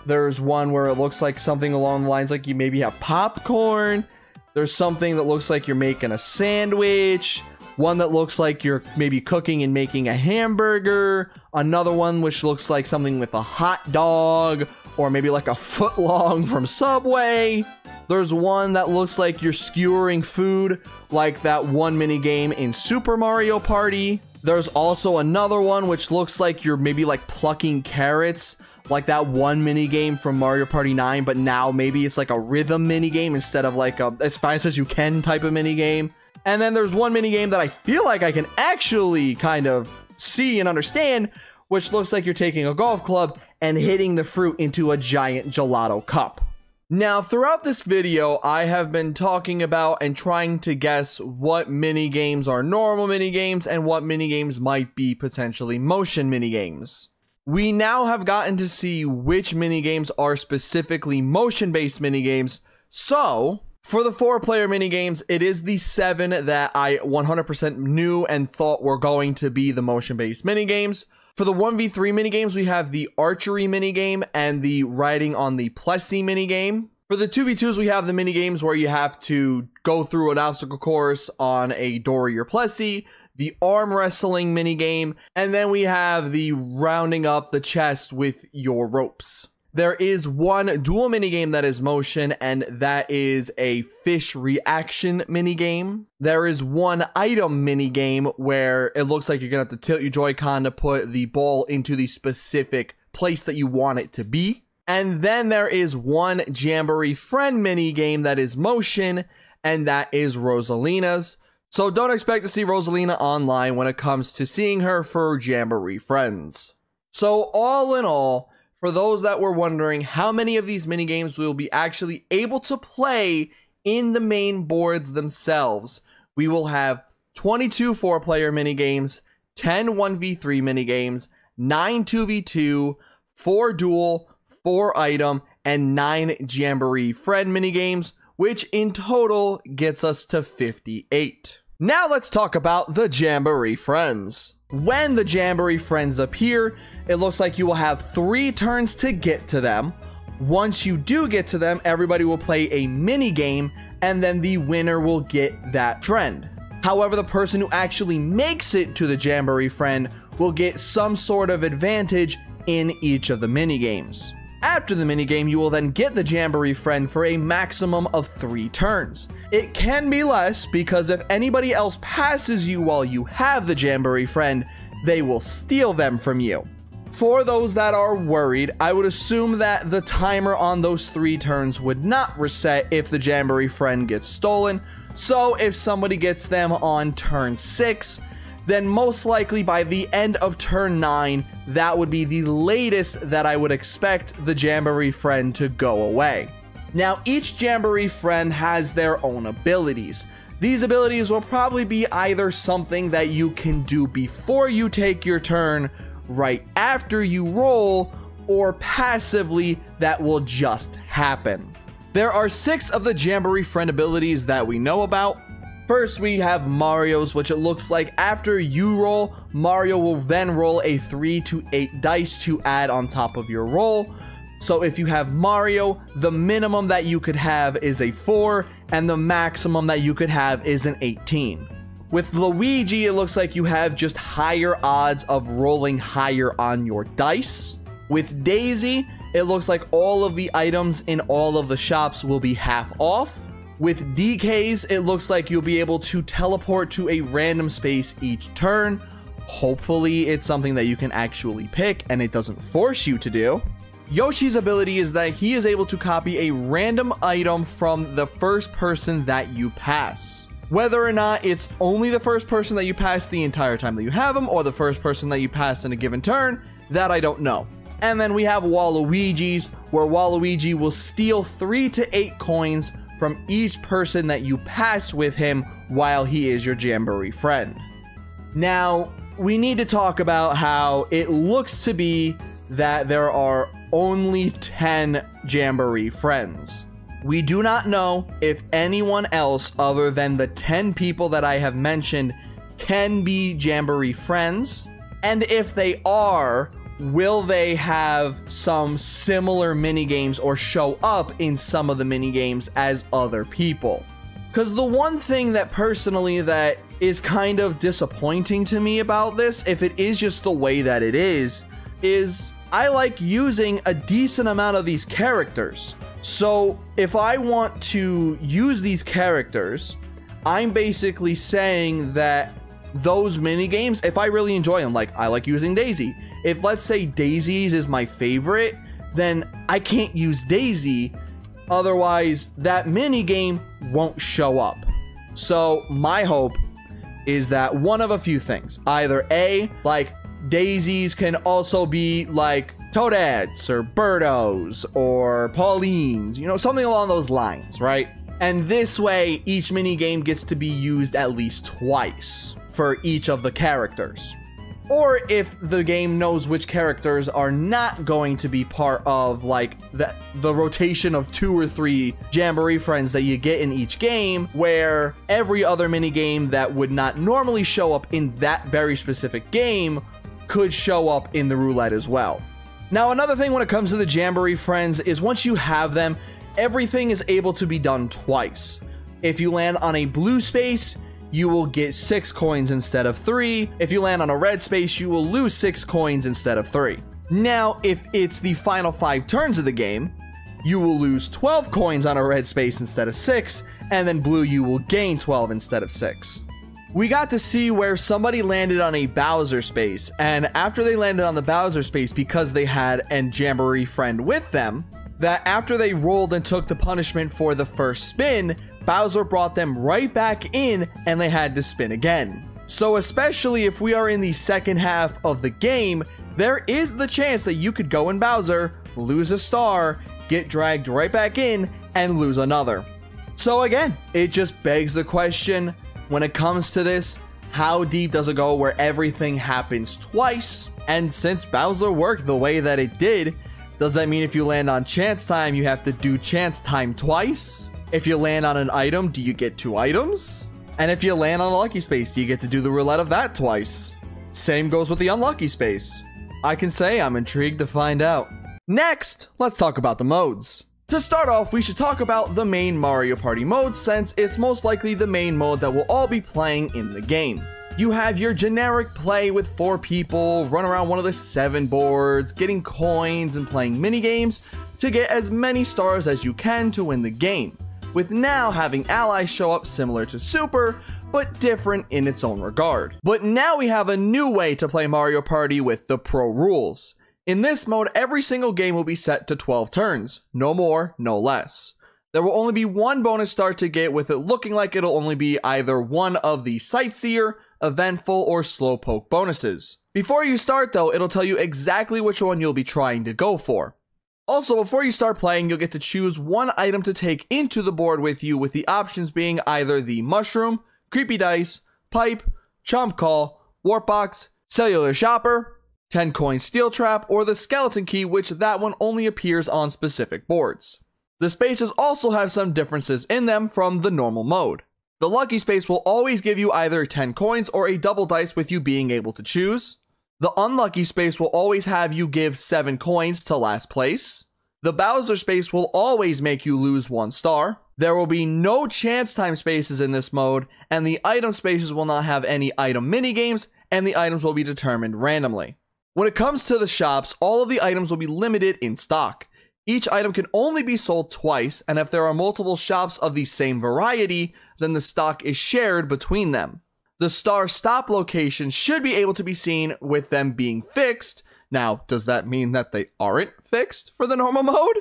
There's one where it looks like something along the lines like you maybe have popcorn. There's something that looks like you're making a sandwich. One that looks like you're maybe cooking and making a hamburger. Another one which looks like something with a hot dog or maybe like a foot long from Subway. There's one that looks like you're skewering food, like that one mini game in Super Mario Party. There's also another one which looks like you're maybe like plucking carrots, like that one mini game from Mario Party nine, but now maybe it's like a rhythm mini game instead of like a as fast as you can type of mini game. And then there's one mini game that I feel like I can actually kind of see and understand, which looks like you're taking a golf club and hitting the fruit into a giant gelato cup. Now, throughout this video, I have been talking about and trying to guess what mini games are normal mini games and what mini games might be potentially motion mini games. We now have gotten to see which mini games are specifically motion-based mini games. So, for the four-player mini games, it is the seven that I one hundred percent knew and thought were going to be the motion-based mini games. For the one v three minigames, we have the archery minigame and the riding on the Plessy minigame. For the two v twos, we have the minigames where you have to go through an obstacle course on a dory or Plessy, the arm wrestling minigame, and then we have the rounding up the chest with your ropes. There is one dual minigame that is motion, and that is a fish reaction minigame. There is one item minigame where it looks like you're going to have to tilt your Joy-Con to put the ball into the specific place that you want it to be. And then there is one Jamboree Friend minigame that is motion, and that is Rosalina's. So don't expect to see Rosalina online when it comes to seeing her for Jamboree Friends. So all in all, for those that were wondering how many of these minigames we will be actually able to play in the main boards themselves, we will have twenty-two four-player minigames, ten one v three minigames, nine two v two, four duel, four item, and nine Jamboree friend minigames, which in total gets us to fifty-eight. Now let's talk about the Jamboree friends. When the Jamboree friends appear, it looks like you will have three turns to get to them. Once you do get to them, everybody will play a mini game, and then the winner will get that friend. However, the person who actually makes it to the Jamboree friend will get some sort of advantage in each of the minigames. After the minigame, you will then get the Jamboree friend for a maximum of three turns. It can be less because if anybody else passes you while you have the Jamboree friend, they will steal them from you. For those that are worried, I would assume that the timer on those three turns would not reset if the Jamboree friend gets stolen. So if somebody gets them on turn six, then most likely by the end of turn nine, that would be the latest that I would expect the Jamboree friend to go away. Now, each Jamboree friend has their own abilities. These abilities will probably be either something that you can do before you take your turn, right after you roll, or passively that will just happen. There are six of the Jamboree friend abilities that we know about. First, we have Mario's, which it looks like after you roll, Mario will then roll a three to eight dice to add on top of your roll. So if you have Mario, the minimum that you could have is a four, and the maximum that you could have is an eighteen. With Luigi, it looks like you have just higher odds of rolling higher on your dice. With Daisy, it looks like all of the items in all of the shops will be half off. With D Ks, it looks like you'll be able to teleport to a random space each turn. Hopefully, it's something that you can actually pick and it doesn't force you to do. Yoshi's ability is that he is able to copy a random item from the first person that you pass. Whether or not it's only the first person that you pass the entire time that you have them, or the first person that you pass in a given turn, that I don't know. And then we have Waluigi's, where Waluigi will steal three to eight coins from each person that you pass with him while he is your Jamboree friend. Now, we need to talk about how it looks to be that there are only ten Jamboree friends. We do not know if anyone else other than the ten people that I have mentioned can be Jamboree friends, and if they are, will they have some similar minigames or show up in some of the minigames as other people? Because the one thing that personally that is kind of disappointing to me about this, if it is just the way that it is, is I like using a decent amount of these characters. So if I want to use these characters, I'm basically saying that those minigames, if I really enjoy them, like I like using Daisy. If let's say Daisy's is my favorite, then I can't use Daisy. Otherwise, that minigame won't show up. So my hope is that one of a few things, either A, like Daisy's can also be like Toadettes or Birdos or Paulines, you know, something along those lines, right? And this way, each mini game gets to be used at least twice for each of the characters. Or if the game knows which characters are not going to be part of like the, the rotation of two or three Jamboree friends that you get in each game, where every other mini game that would not normally show up in that very specific game could show up in the roulette as well. Now, another thing when it comes to the Jamboree friends is once you have them, everything is able to be done twice. If you land on a blue space, you will get six coins instead of three. If you land on a red space, you will lose six coins instead of three. Now, if it's the final five turns of the game, you will lose twelve coins on a red space instead of six, and then blue, you will gain twelve instead of six. We got to see where somebody landed on a Bowser space, and after they landed on the Bowser space, because they had a Jamboree friend with them, that after they rolled and took the punishment for the first spin, Bowser brought them right back in and they had to spin again. So especially if we are in the second half of the game, there is the chance that you could go in Bowser, lose a star, get dragged right back in, and lose another. So again, it just begs the question, when it comes to this, How deep does it go where everything happens twice? And since Bowser worked the way that it did, does that mean if you land on chance time, you have to do chance time twice? If you land on an item, do you get two items? And if you land on a lucky space, do you get to do the roulette of that twice? Same goes with the unlucky space. I can say I'm intrigued to find out. Next, let's talk about the modes. To start off, we should talk about the main Mario Party mode, since it's most likely the main mode that we'll all be playing in the game. You have your generic play with four people, run around one of the seven boards, getting coins and playing mini games to get as many stars as you can to win the game, with now having allies show up similar to Super, but different in its own regard. But now we have a new way to play Mario Party with the pro rules. In this mode, every single game will be set to twelve turns, no more, no less. There will only be one bonus star to get, with it looking like it'll only be either one of the Sightseer, Eventful, or Slowpoke bonuses. Before you start though, it'll tell you exactly which one you'll be trying to go for. Also, before you start playing, you'll get to choose one item to take into the board with you, with the options being either the Mushroom, Creepy Dice, Pipe, Chomp Call, Warp Box, Cellular Shopper, ten coin steel trap, or the skeleton key, which that one only appears on specific boards. The spaces also have some differences in them from the normal mode. The lucky space will always give you either ten coins or a double dice, with you being able to choose. The unlucky space will always have you give seven coins to last place. The Bowser space will always make you lose one star. There will be no chance time spaces in this mode, and the item spaces will not have any item minigames, and the items will be determined randomly. When it comes to the shops, all of the items will be limited in stock. Each item can only be sold twice, and if there are multiple shops of the same variety, then the stock is shared between them. The star stop locations should be able to be seen with them being fixed. Now, does that mean that they aren't fixed for the normal mode?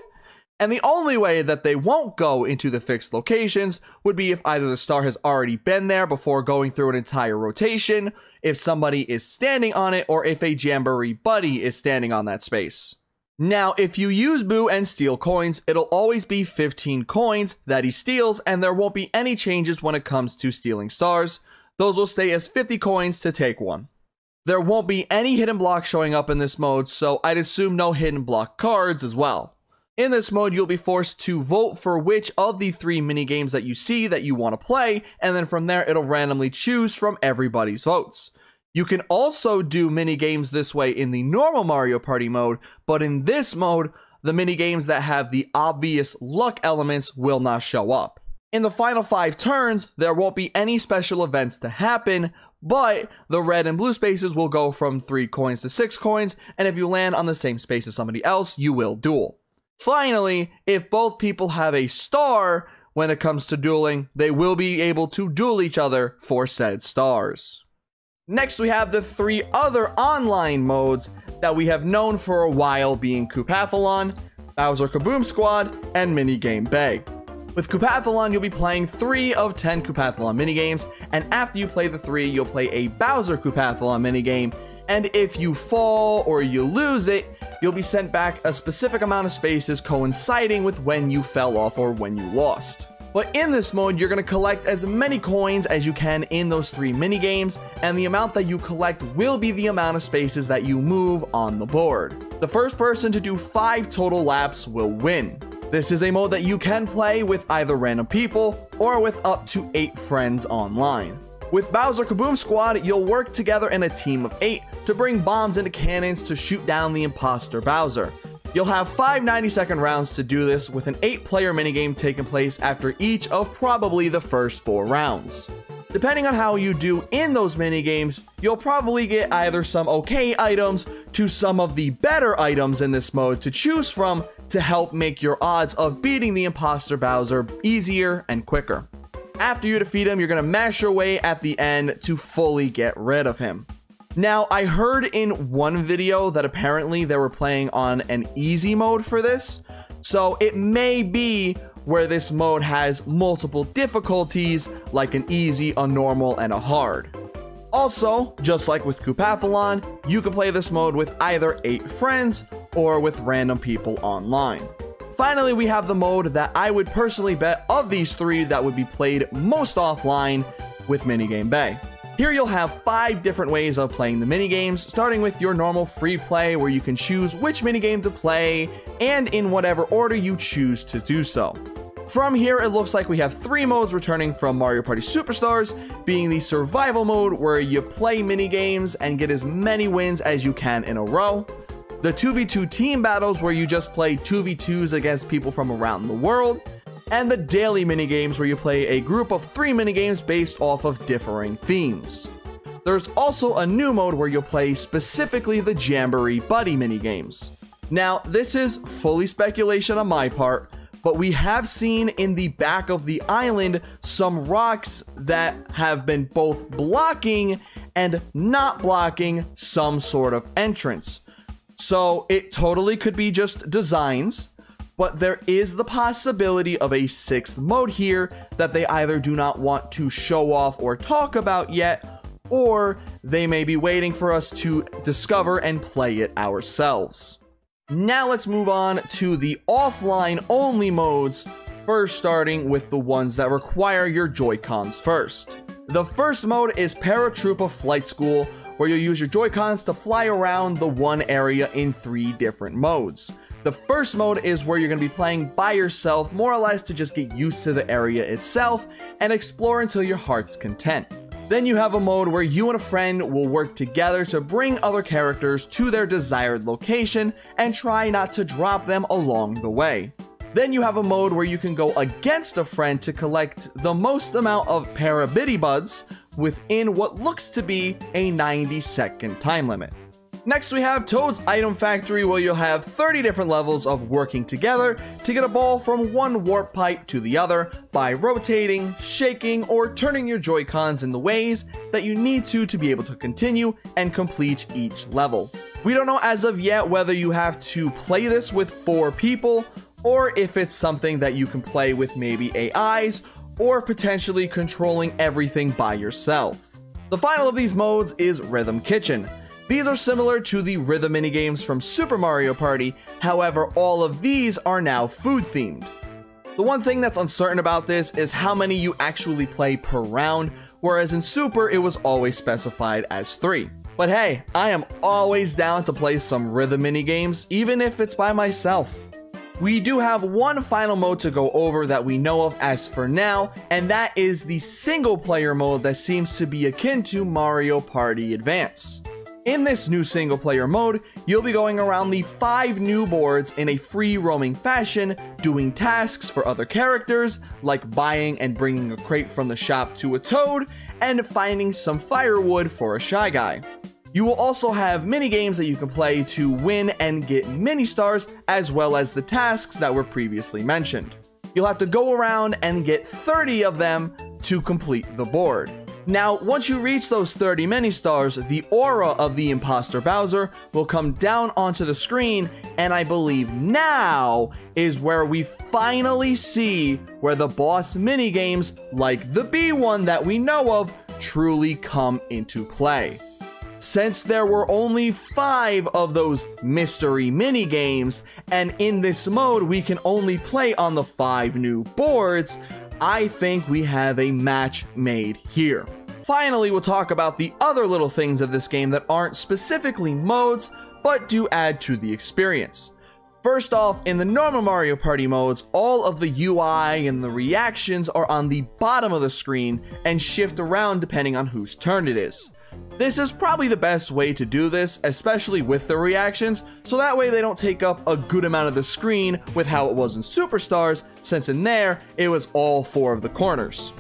And the only way that they won't go into the fixed locations would be if either the star has already been there before going through an entire rotation, if somebody is standing on it, or if a Jamboree buddy is standing on that space. Now, if you use Boo and steal coins, it'll always be fifteen coins that he steals, and there won't be any changes when it comes to stealing stars. Those will stay as fifty coins to take one. There won't be any hidden blocks showing up in this mode, so I'd assume no hidden block cards as well. In this mode, you'll be forced to vote for which of the three minigames that you see that you want to play, and then from there, it'll randomly choose from everybody's votes. You can also do minigames this way in the normal Mario Party mode, but in this mode, the minigames that have the obvious luck elements will not show up. In the final five turns, there won't be any special events to happen, but the red and blue spaces will go from three coins to six coins, and if you land on the same space as somebody else, you will duel. Finally, if both people have a star when it comes to dueling, they will be able to duel each other for said stars. Next, we have the three other online modes that we have known for a while, being Koopathlon, Bowser Kaboom Squad, and Minigame Bay. With Koopathlon, you'll be playing three of ten Koopathlon minigames, and after you play the three, you'll play a Bowser Koopathlon minigame, and if you fall or you lose it, you'll be sent back a specific amount of spaces coinciding with when you fell off or when you lost. But in this mode, you're going to collect as many coins as you can in those three minigames, and the amount that you collect will be the amount of spaces that you move on the board. The first person to do five total laps will win. This is a mode that you can play with either random people or with up to eight friends online. With Bowser Kaboom Squad, you'll work together in a team of eight to bring bombs into cannons to shoot down the imposter Bowser. You'll have five ninety second rounds to do this, with an eight player minigame taking place after each of probably the first four rounds. Depending on how you do in those minigames, you'll probably get either some okay items to some of the better items in this mode to choose from to help make your odds of beating the imposter Bowser easier and quicker. After you defeat him, you're going to mash your way at the end to fully get rid of him. Now, I heard in one video that apparently they were playing on an easy mode for this, so it may be where this mode has multiple difficulties, like an easy, a normal, and a hard. Also, just like with Koopathlon, you can play this mode with either eight friends or with random people online. Finally, we have the mode that I would personally bet of these three that would be played most offline, with Minigame Bay. Here you'll have five different ways of playing the minigames, starting with your normal free play where you can choose which minigame to play and in whatever order you choose to do so. From here, it looks like we have three modes returning from Mario Party Superstars, being the survival mode where you play minigames and get as many wins as you can in a row. The two v two team battles where you just play two v twos against people from around the world. And the daily minigames where you play a group of three minigames based off of differing themes. There's also a new mode where you'll play specifically the Jamboree Buddy minigames. Now, this is fully speculation on my part, but we have seen in the back of the island some rocks that have been both blocking and not blocking some sort of entrance. So it totally could be just designs, but there is the possibility of a sixth mode here that they either do not want to show off or talk about yet, or they may be waiting for us to discover and play it ourselves. Now let's move on to the offline only modes, first starting with the ones that require your Joy-Cons first. The first mode is Paratroopa Flight School, where you'll use your Joy-Cons to fly around the one area in three different modes. The first mode is where you're going to be playing by yourself, more or less to just get used to the area itself and explore until your heart's content. Then you have a mode where you and a friend will work together to bring other characters to their desired location and try not to drop them along the way. Then you have a mode where you can go against a friend to collect the most amount of Parabitty Buds within what looks to be a ninety second time limit. Next we have Toad's Item Factory, where you'll have thirty different levels of working together to get a ball from one warp pipe to the other by rotating, shaking, or turning your Joy-Cons in the ways that you need to to be able to continue and complete each level. We don't know as of yet whether you have to play this with four people or if it's something that you can play with maybe A Is or potentially controlling everything by yourself. The final of these modes is Rhythm Kitchen. These are similar to the rhythm minigames from Super Mario Party, however all of these are now food themed. The one thing that's uncertain about this is how many you actually play per round, whereas in Super it was always specified as three. But hey, I am always down to play some rhythm minigames, even if it's by myself. We do have one final mode to go over that we know of as for now, and that is the single player mode that seems to be akin to Mario Party Advance. In this new single player mode, you'll be going around the five new boards in a free roaming fashion, doing tasks for other characters, like buying and bringing a crate from the shop to a Toad, and finding some firewood for a Shy Guy. You will also have mini games that you can play to win and get mini stars, as well as the tasks that were previously mentioned. You'll have to go around and get thirty of them to complete the board. Now, once you reach those thirty mini stars, the aura of the imposter Bowser will come down onto the screen, and I believe now is where we finally see where the boss mini games, like the bee one that we know of, truly come into play. Since there were only five of those mystery mini games, and in this mode we can only play on the five new boards, I think we have a match made here. Finally, we'll talk about the other little things of this game that aren't specifically modes, but do add to the experience. First off, in the normal Mario Party modes, all of the U I and the reactions are on the bottom of the screen and shift around depending on whose turn it is. This is probably the best way to do this, especially with the reactions, so that way they don't take up a good amount of the screen with how it was in Superstars, since in there, it was all four of the corners.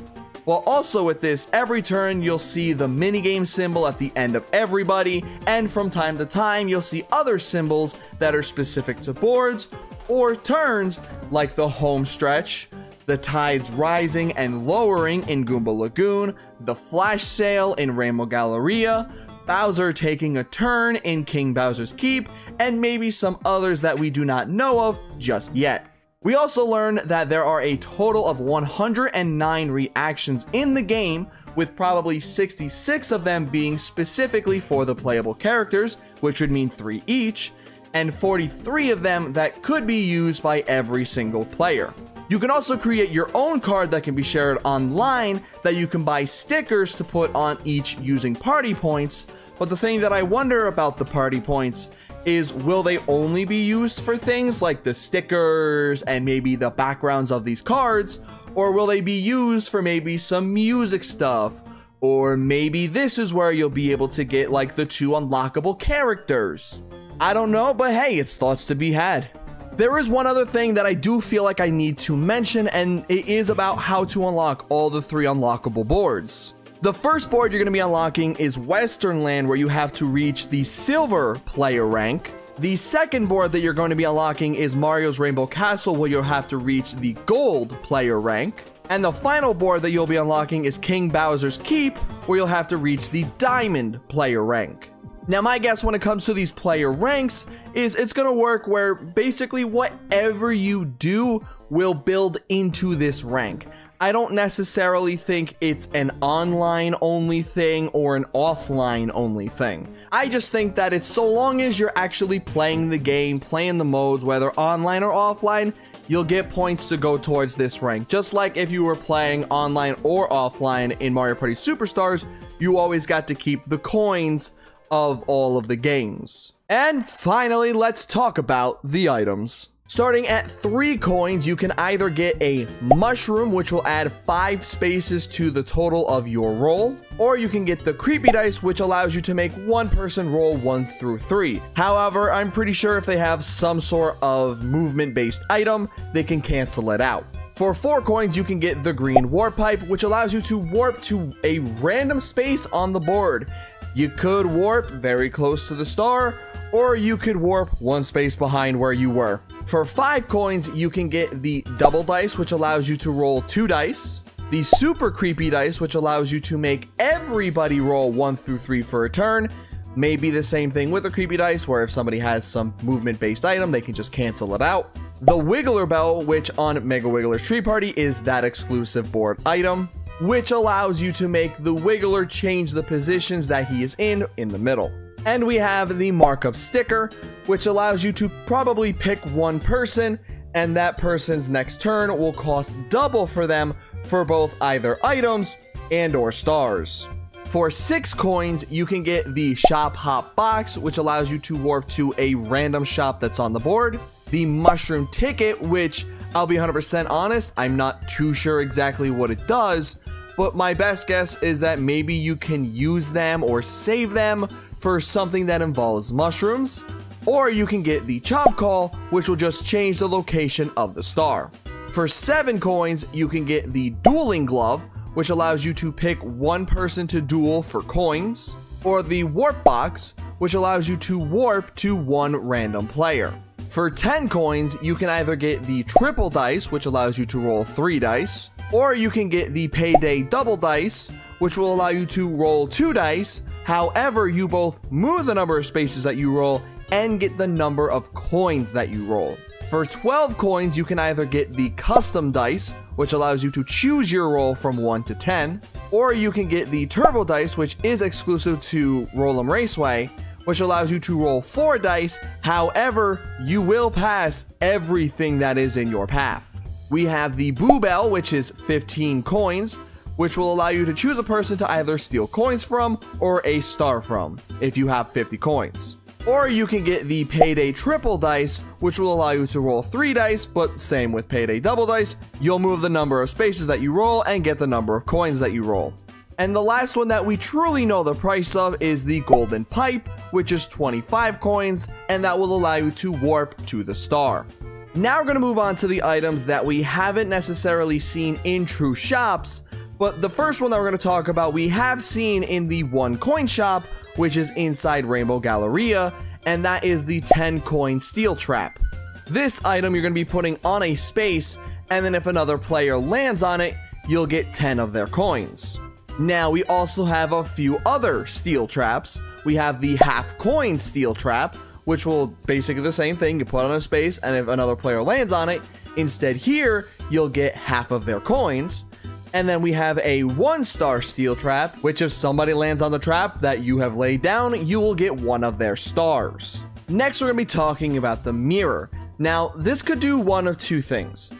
While also with this, every turn you'll see the minigame symbol at the end of everybody, and from time to time you'll see other symbols that are specific to boards or turns, like the home stretch, the tides rising and lowering in Goomba Lagoon, the flash sale in Rainbow Galleria, Bowser taking a turn in King Bowser's Keep, and maybe some others that we do not know of just yet. We also learned that there are a total of one hundred nine reactions in the game, with probably sixty-six of them being specifically for the playable characters, which would mean three each, and forty-three of them that could be used by every single player. You can also create your own card that can be shared online that you can buy stickers to put on each using party points. But the thing that I wonder about the party points is, will they only be used for things like the stickers and maybe the backgrounds of these cards? Or will they be used for maybe some music stuff? Or maybe this is where you'll be able to get like the two unlockable characters. I don't know, but hey, it's thoughts to be had. There is one other thing that I do feel like I need to mention, and it is about how to unlock all the three unlockable boards. The first board you're going to be unlocking is Western Land, where you have to reach the silver player rank. The second board that you're going to be unlocking is Mario's Rainbow Castle, where you'll have to reach the gold player rank. And the final board that you'll be unlocking is King Bowser's Keep, where you'll have to reach the diamond player rank. Now, my guess when it comes to these player ranks is it's going to work where basically whatever you do will build into this rank. I don't necessarily think it's an online only thing or an offline only thing. I just think that it's so long as you're actually playing the game, playing the modes, whether online or offline, you'll get points to go towards this rank. Just like if you were playing online or offline in Mario Party Superstars, you always got to keep the coins of all of the games. And finally, let's talk about the items. Starting at three coins, you can either get a mushroom, which will add five spaces to the total of your roll, or you can get the creepy dice, which allows you to make one person roll one through three. However, I'm pretty sure if they have some sort of movement-based item, they can cancel it out. For four coins, you can get the green warp pipe, which allows you to warp to a random space on the board. You could warp very close to the star, or you could warp one space behind where you were. For five coins, you can get the double dice, which allows you to roll two dice, the super creepy dice, which allows you to make everybody roll one through three for a turn. Maybe the same thing with the creepy dice, where if somebody has some movement-based item, they can just cancel it out. The Wiggler Bell, which on Mega Wiggler's Tree Party is that exclusive board item, which allows you to make the Wiggler change the positions that he is in in the middle. And we have the markup sticker, which allows you to probably pick one person, and that person's next turn will cost double for them for both either items and or stars. For six coins, you can get the Shop Hop Box, which allows you to warp to a random shop that's on the board, the Mushroom Ticket, which I'll be one hundred percent honest, I'm not too sure exactly what it does, but my best guess is that maybe you can use them or save them for something that involves mushrooms, or you can get the Chomp Call, which will just change the location of the star. For seven coins, you can get the Dueling Glove, which allows you to pick one person to duel for coins, or the Warp Box, which allows you to warp to one random player. For ten coins, you can either get the triple dice, which allows you to roll three dice, or you can get the Payday double dice, which will allow you to roll two dice. However, you both move the number of spaces that you roll and get the number of coins that you roll. For twelve coins, you can either get the custom dice, which allows you to choose your roll from one to ten, or you can get the turbo dice, which is exclusive to Roll'em Raceway, which allows you to roll four dice. However, you will pass everything that is in your path. We have the Boo Bell, which is fifteen coins, which will allow you to choose a person to either steal coins from or a star from, if you have fifty coins. Or you can get the Payday triple dice, which will allow you to roll three dice, but same with Payday double dice, you'll move the number of spaces that you roll and get the number of coins that you roll. And the last one that we truly know the price of is the Golden Pipe, which is twenty-five coins, and that will allow you to warp to the star. Now we're going to move on to the items that we haven't necessarily seen in true shops, but the first one that we're going to talk about we have seen in the one coin shop, which is inside Rainbow Galleria, and that is the ten coin steel trap. This item you're going to be putting on a space, and then if another player lands on it, you'll get ten of their coins. Now we also have a few other steel traps. We have the half coin steel trap, which will basically the same thing. You put on a space, and if another player lands on it, instead here, you'll get half of their coins. And then we have a one star steel trap, which if somebody lands on the trap that you have laid down, you will get one of their stars. Next, we're going to be talking about the mirror. Now, this could do one of two things.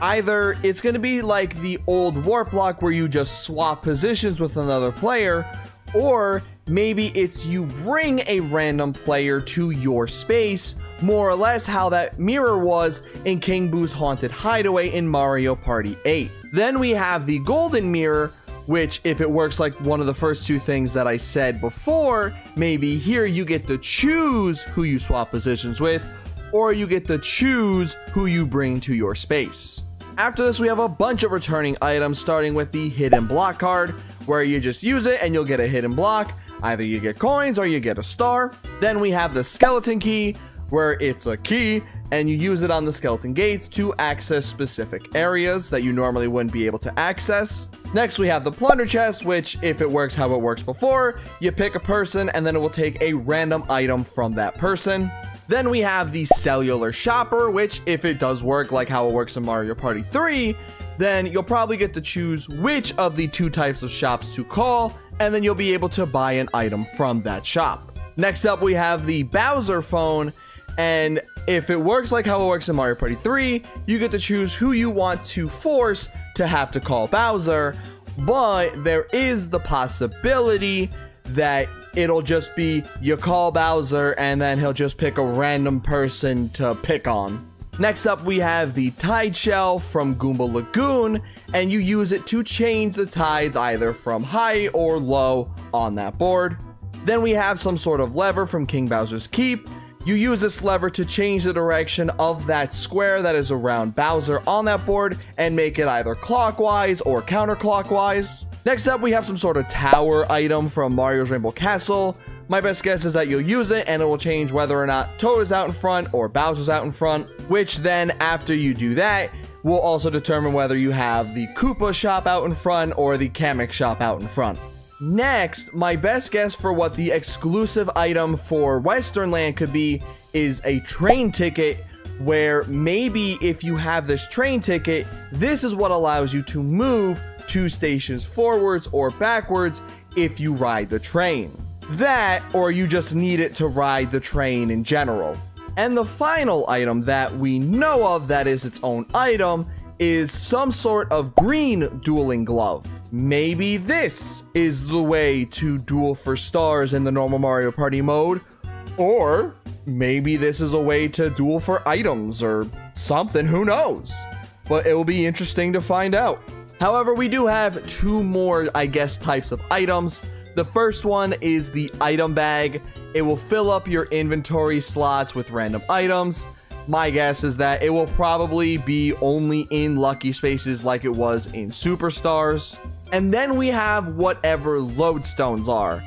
Either it's going to be like the old warp block where you just swap positions with another player, or maybe it's you bring a random player to your space, more or less how that mirror was in King Boo's Haunted Hideaway in Mario Party eight. Then we have the golden mirror, which if it works like one of the first two things that I said before, maybe here you get to choose who you swap positions with, or you get to choose who you bring to your space. After this, we have a bunch of returning items, starting with the hidden block card, where you just use it and you'll get a hidden block. Either you get coins or you get a star. Then we have the skeleton key, where it's a key and you use it on the skeleton gates to access specific areas that you normally wouldn't be able to access. Next, we have the plunder chest, which if it works how it works before, you pick a person and then it will take a random item from that person. Then we have the cellular shopper, which if it does work like how it works in Mario Party three, then you'll probably get to choose which of the two types of shops to call, and then you'll be able to buy an item from that shop. Next up, we have the Bowser phone, and if it works like how it works in Mario Party three, you get to choose who you want to force to have to call Bowser, but there is the possibility that it'll just be you call Bowser and then he'll just pick a random person to pick on. Next up, we have the tide shell from Goomba Lagoon, and you use it to change the tides either from high or low on that board. Then we have some sort of lever from King Bowser's Keep. You use this lever to change the direction of that square that is around Bowser on that board and make it either clockwise or counterclockwise. Next up, we have some sort of tower item from Mario's Rainbow Castle. My best guess is that you'll use it and it will change whether or not Toad is out in front or Bowser's out in front, which then after you do that, will also determine whether you have the Koopa shop out in front or the Kamek shop out in front. Next, my best guess for what the exclusive item for Western Land could be is a train ticket, where maybe if you have this train ticket, this is what allows you to move two stations forwards or backwards if you ride the train. That, or you just need it to ride the train in general. And the final item that we know of that is its own item is some sort of green dueling glove. Maybe this is the way to duel for stars in the normal Mario Party mode, or maybe this is a way to duel for items or something, who knows? But it will be interesting to find out. However, we do have two more, I guess, types of items. The first one is the item bag. It will fill up your inventory slots with random items. My guess is that it will probably be only in lucky spaces like it was in Superstars. And then we have whatever lodestones are.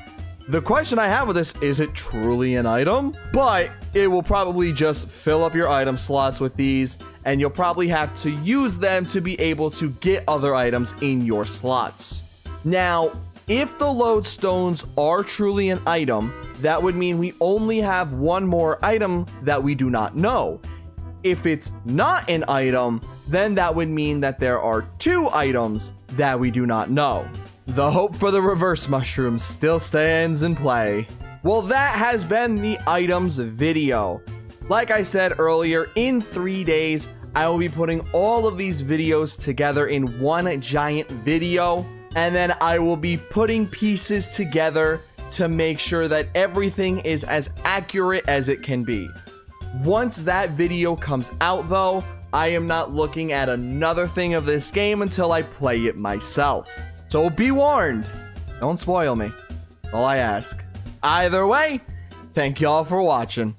The question I have with this, is it truly an item? But it will probably just fill up your item slots with these, and you'll probably have to use them to be able to get other items in your slots. Now, if the lodestones are truly an item, that would mean we only have one more item that we do not know. If it's not an item, then that would mean that there are two items that we do not know. The hope for the reverse mushroom still stands in play. Well, that has been the items video. Like I said earlier, in three days, I will be putting all of these videos together in one giant video. And then I will be putting pieces together to make sure that everything is as accurate as it can be. Once that video comes out though, I am not looking at another thing of this game until I play it myself. So be warned, don't spoil me, all I ask. Either way, thank y'all for watching.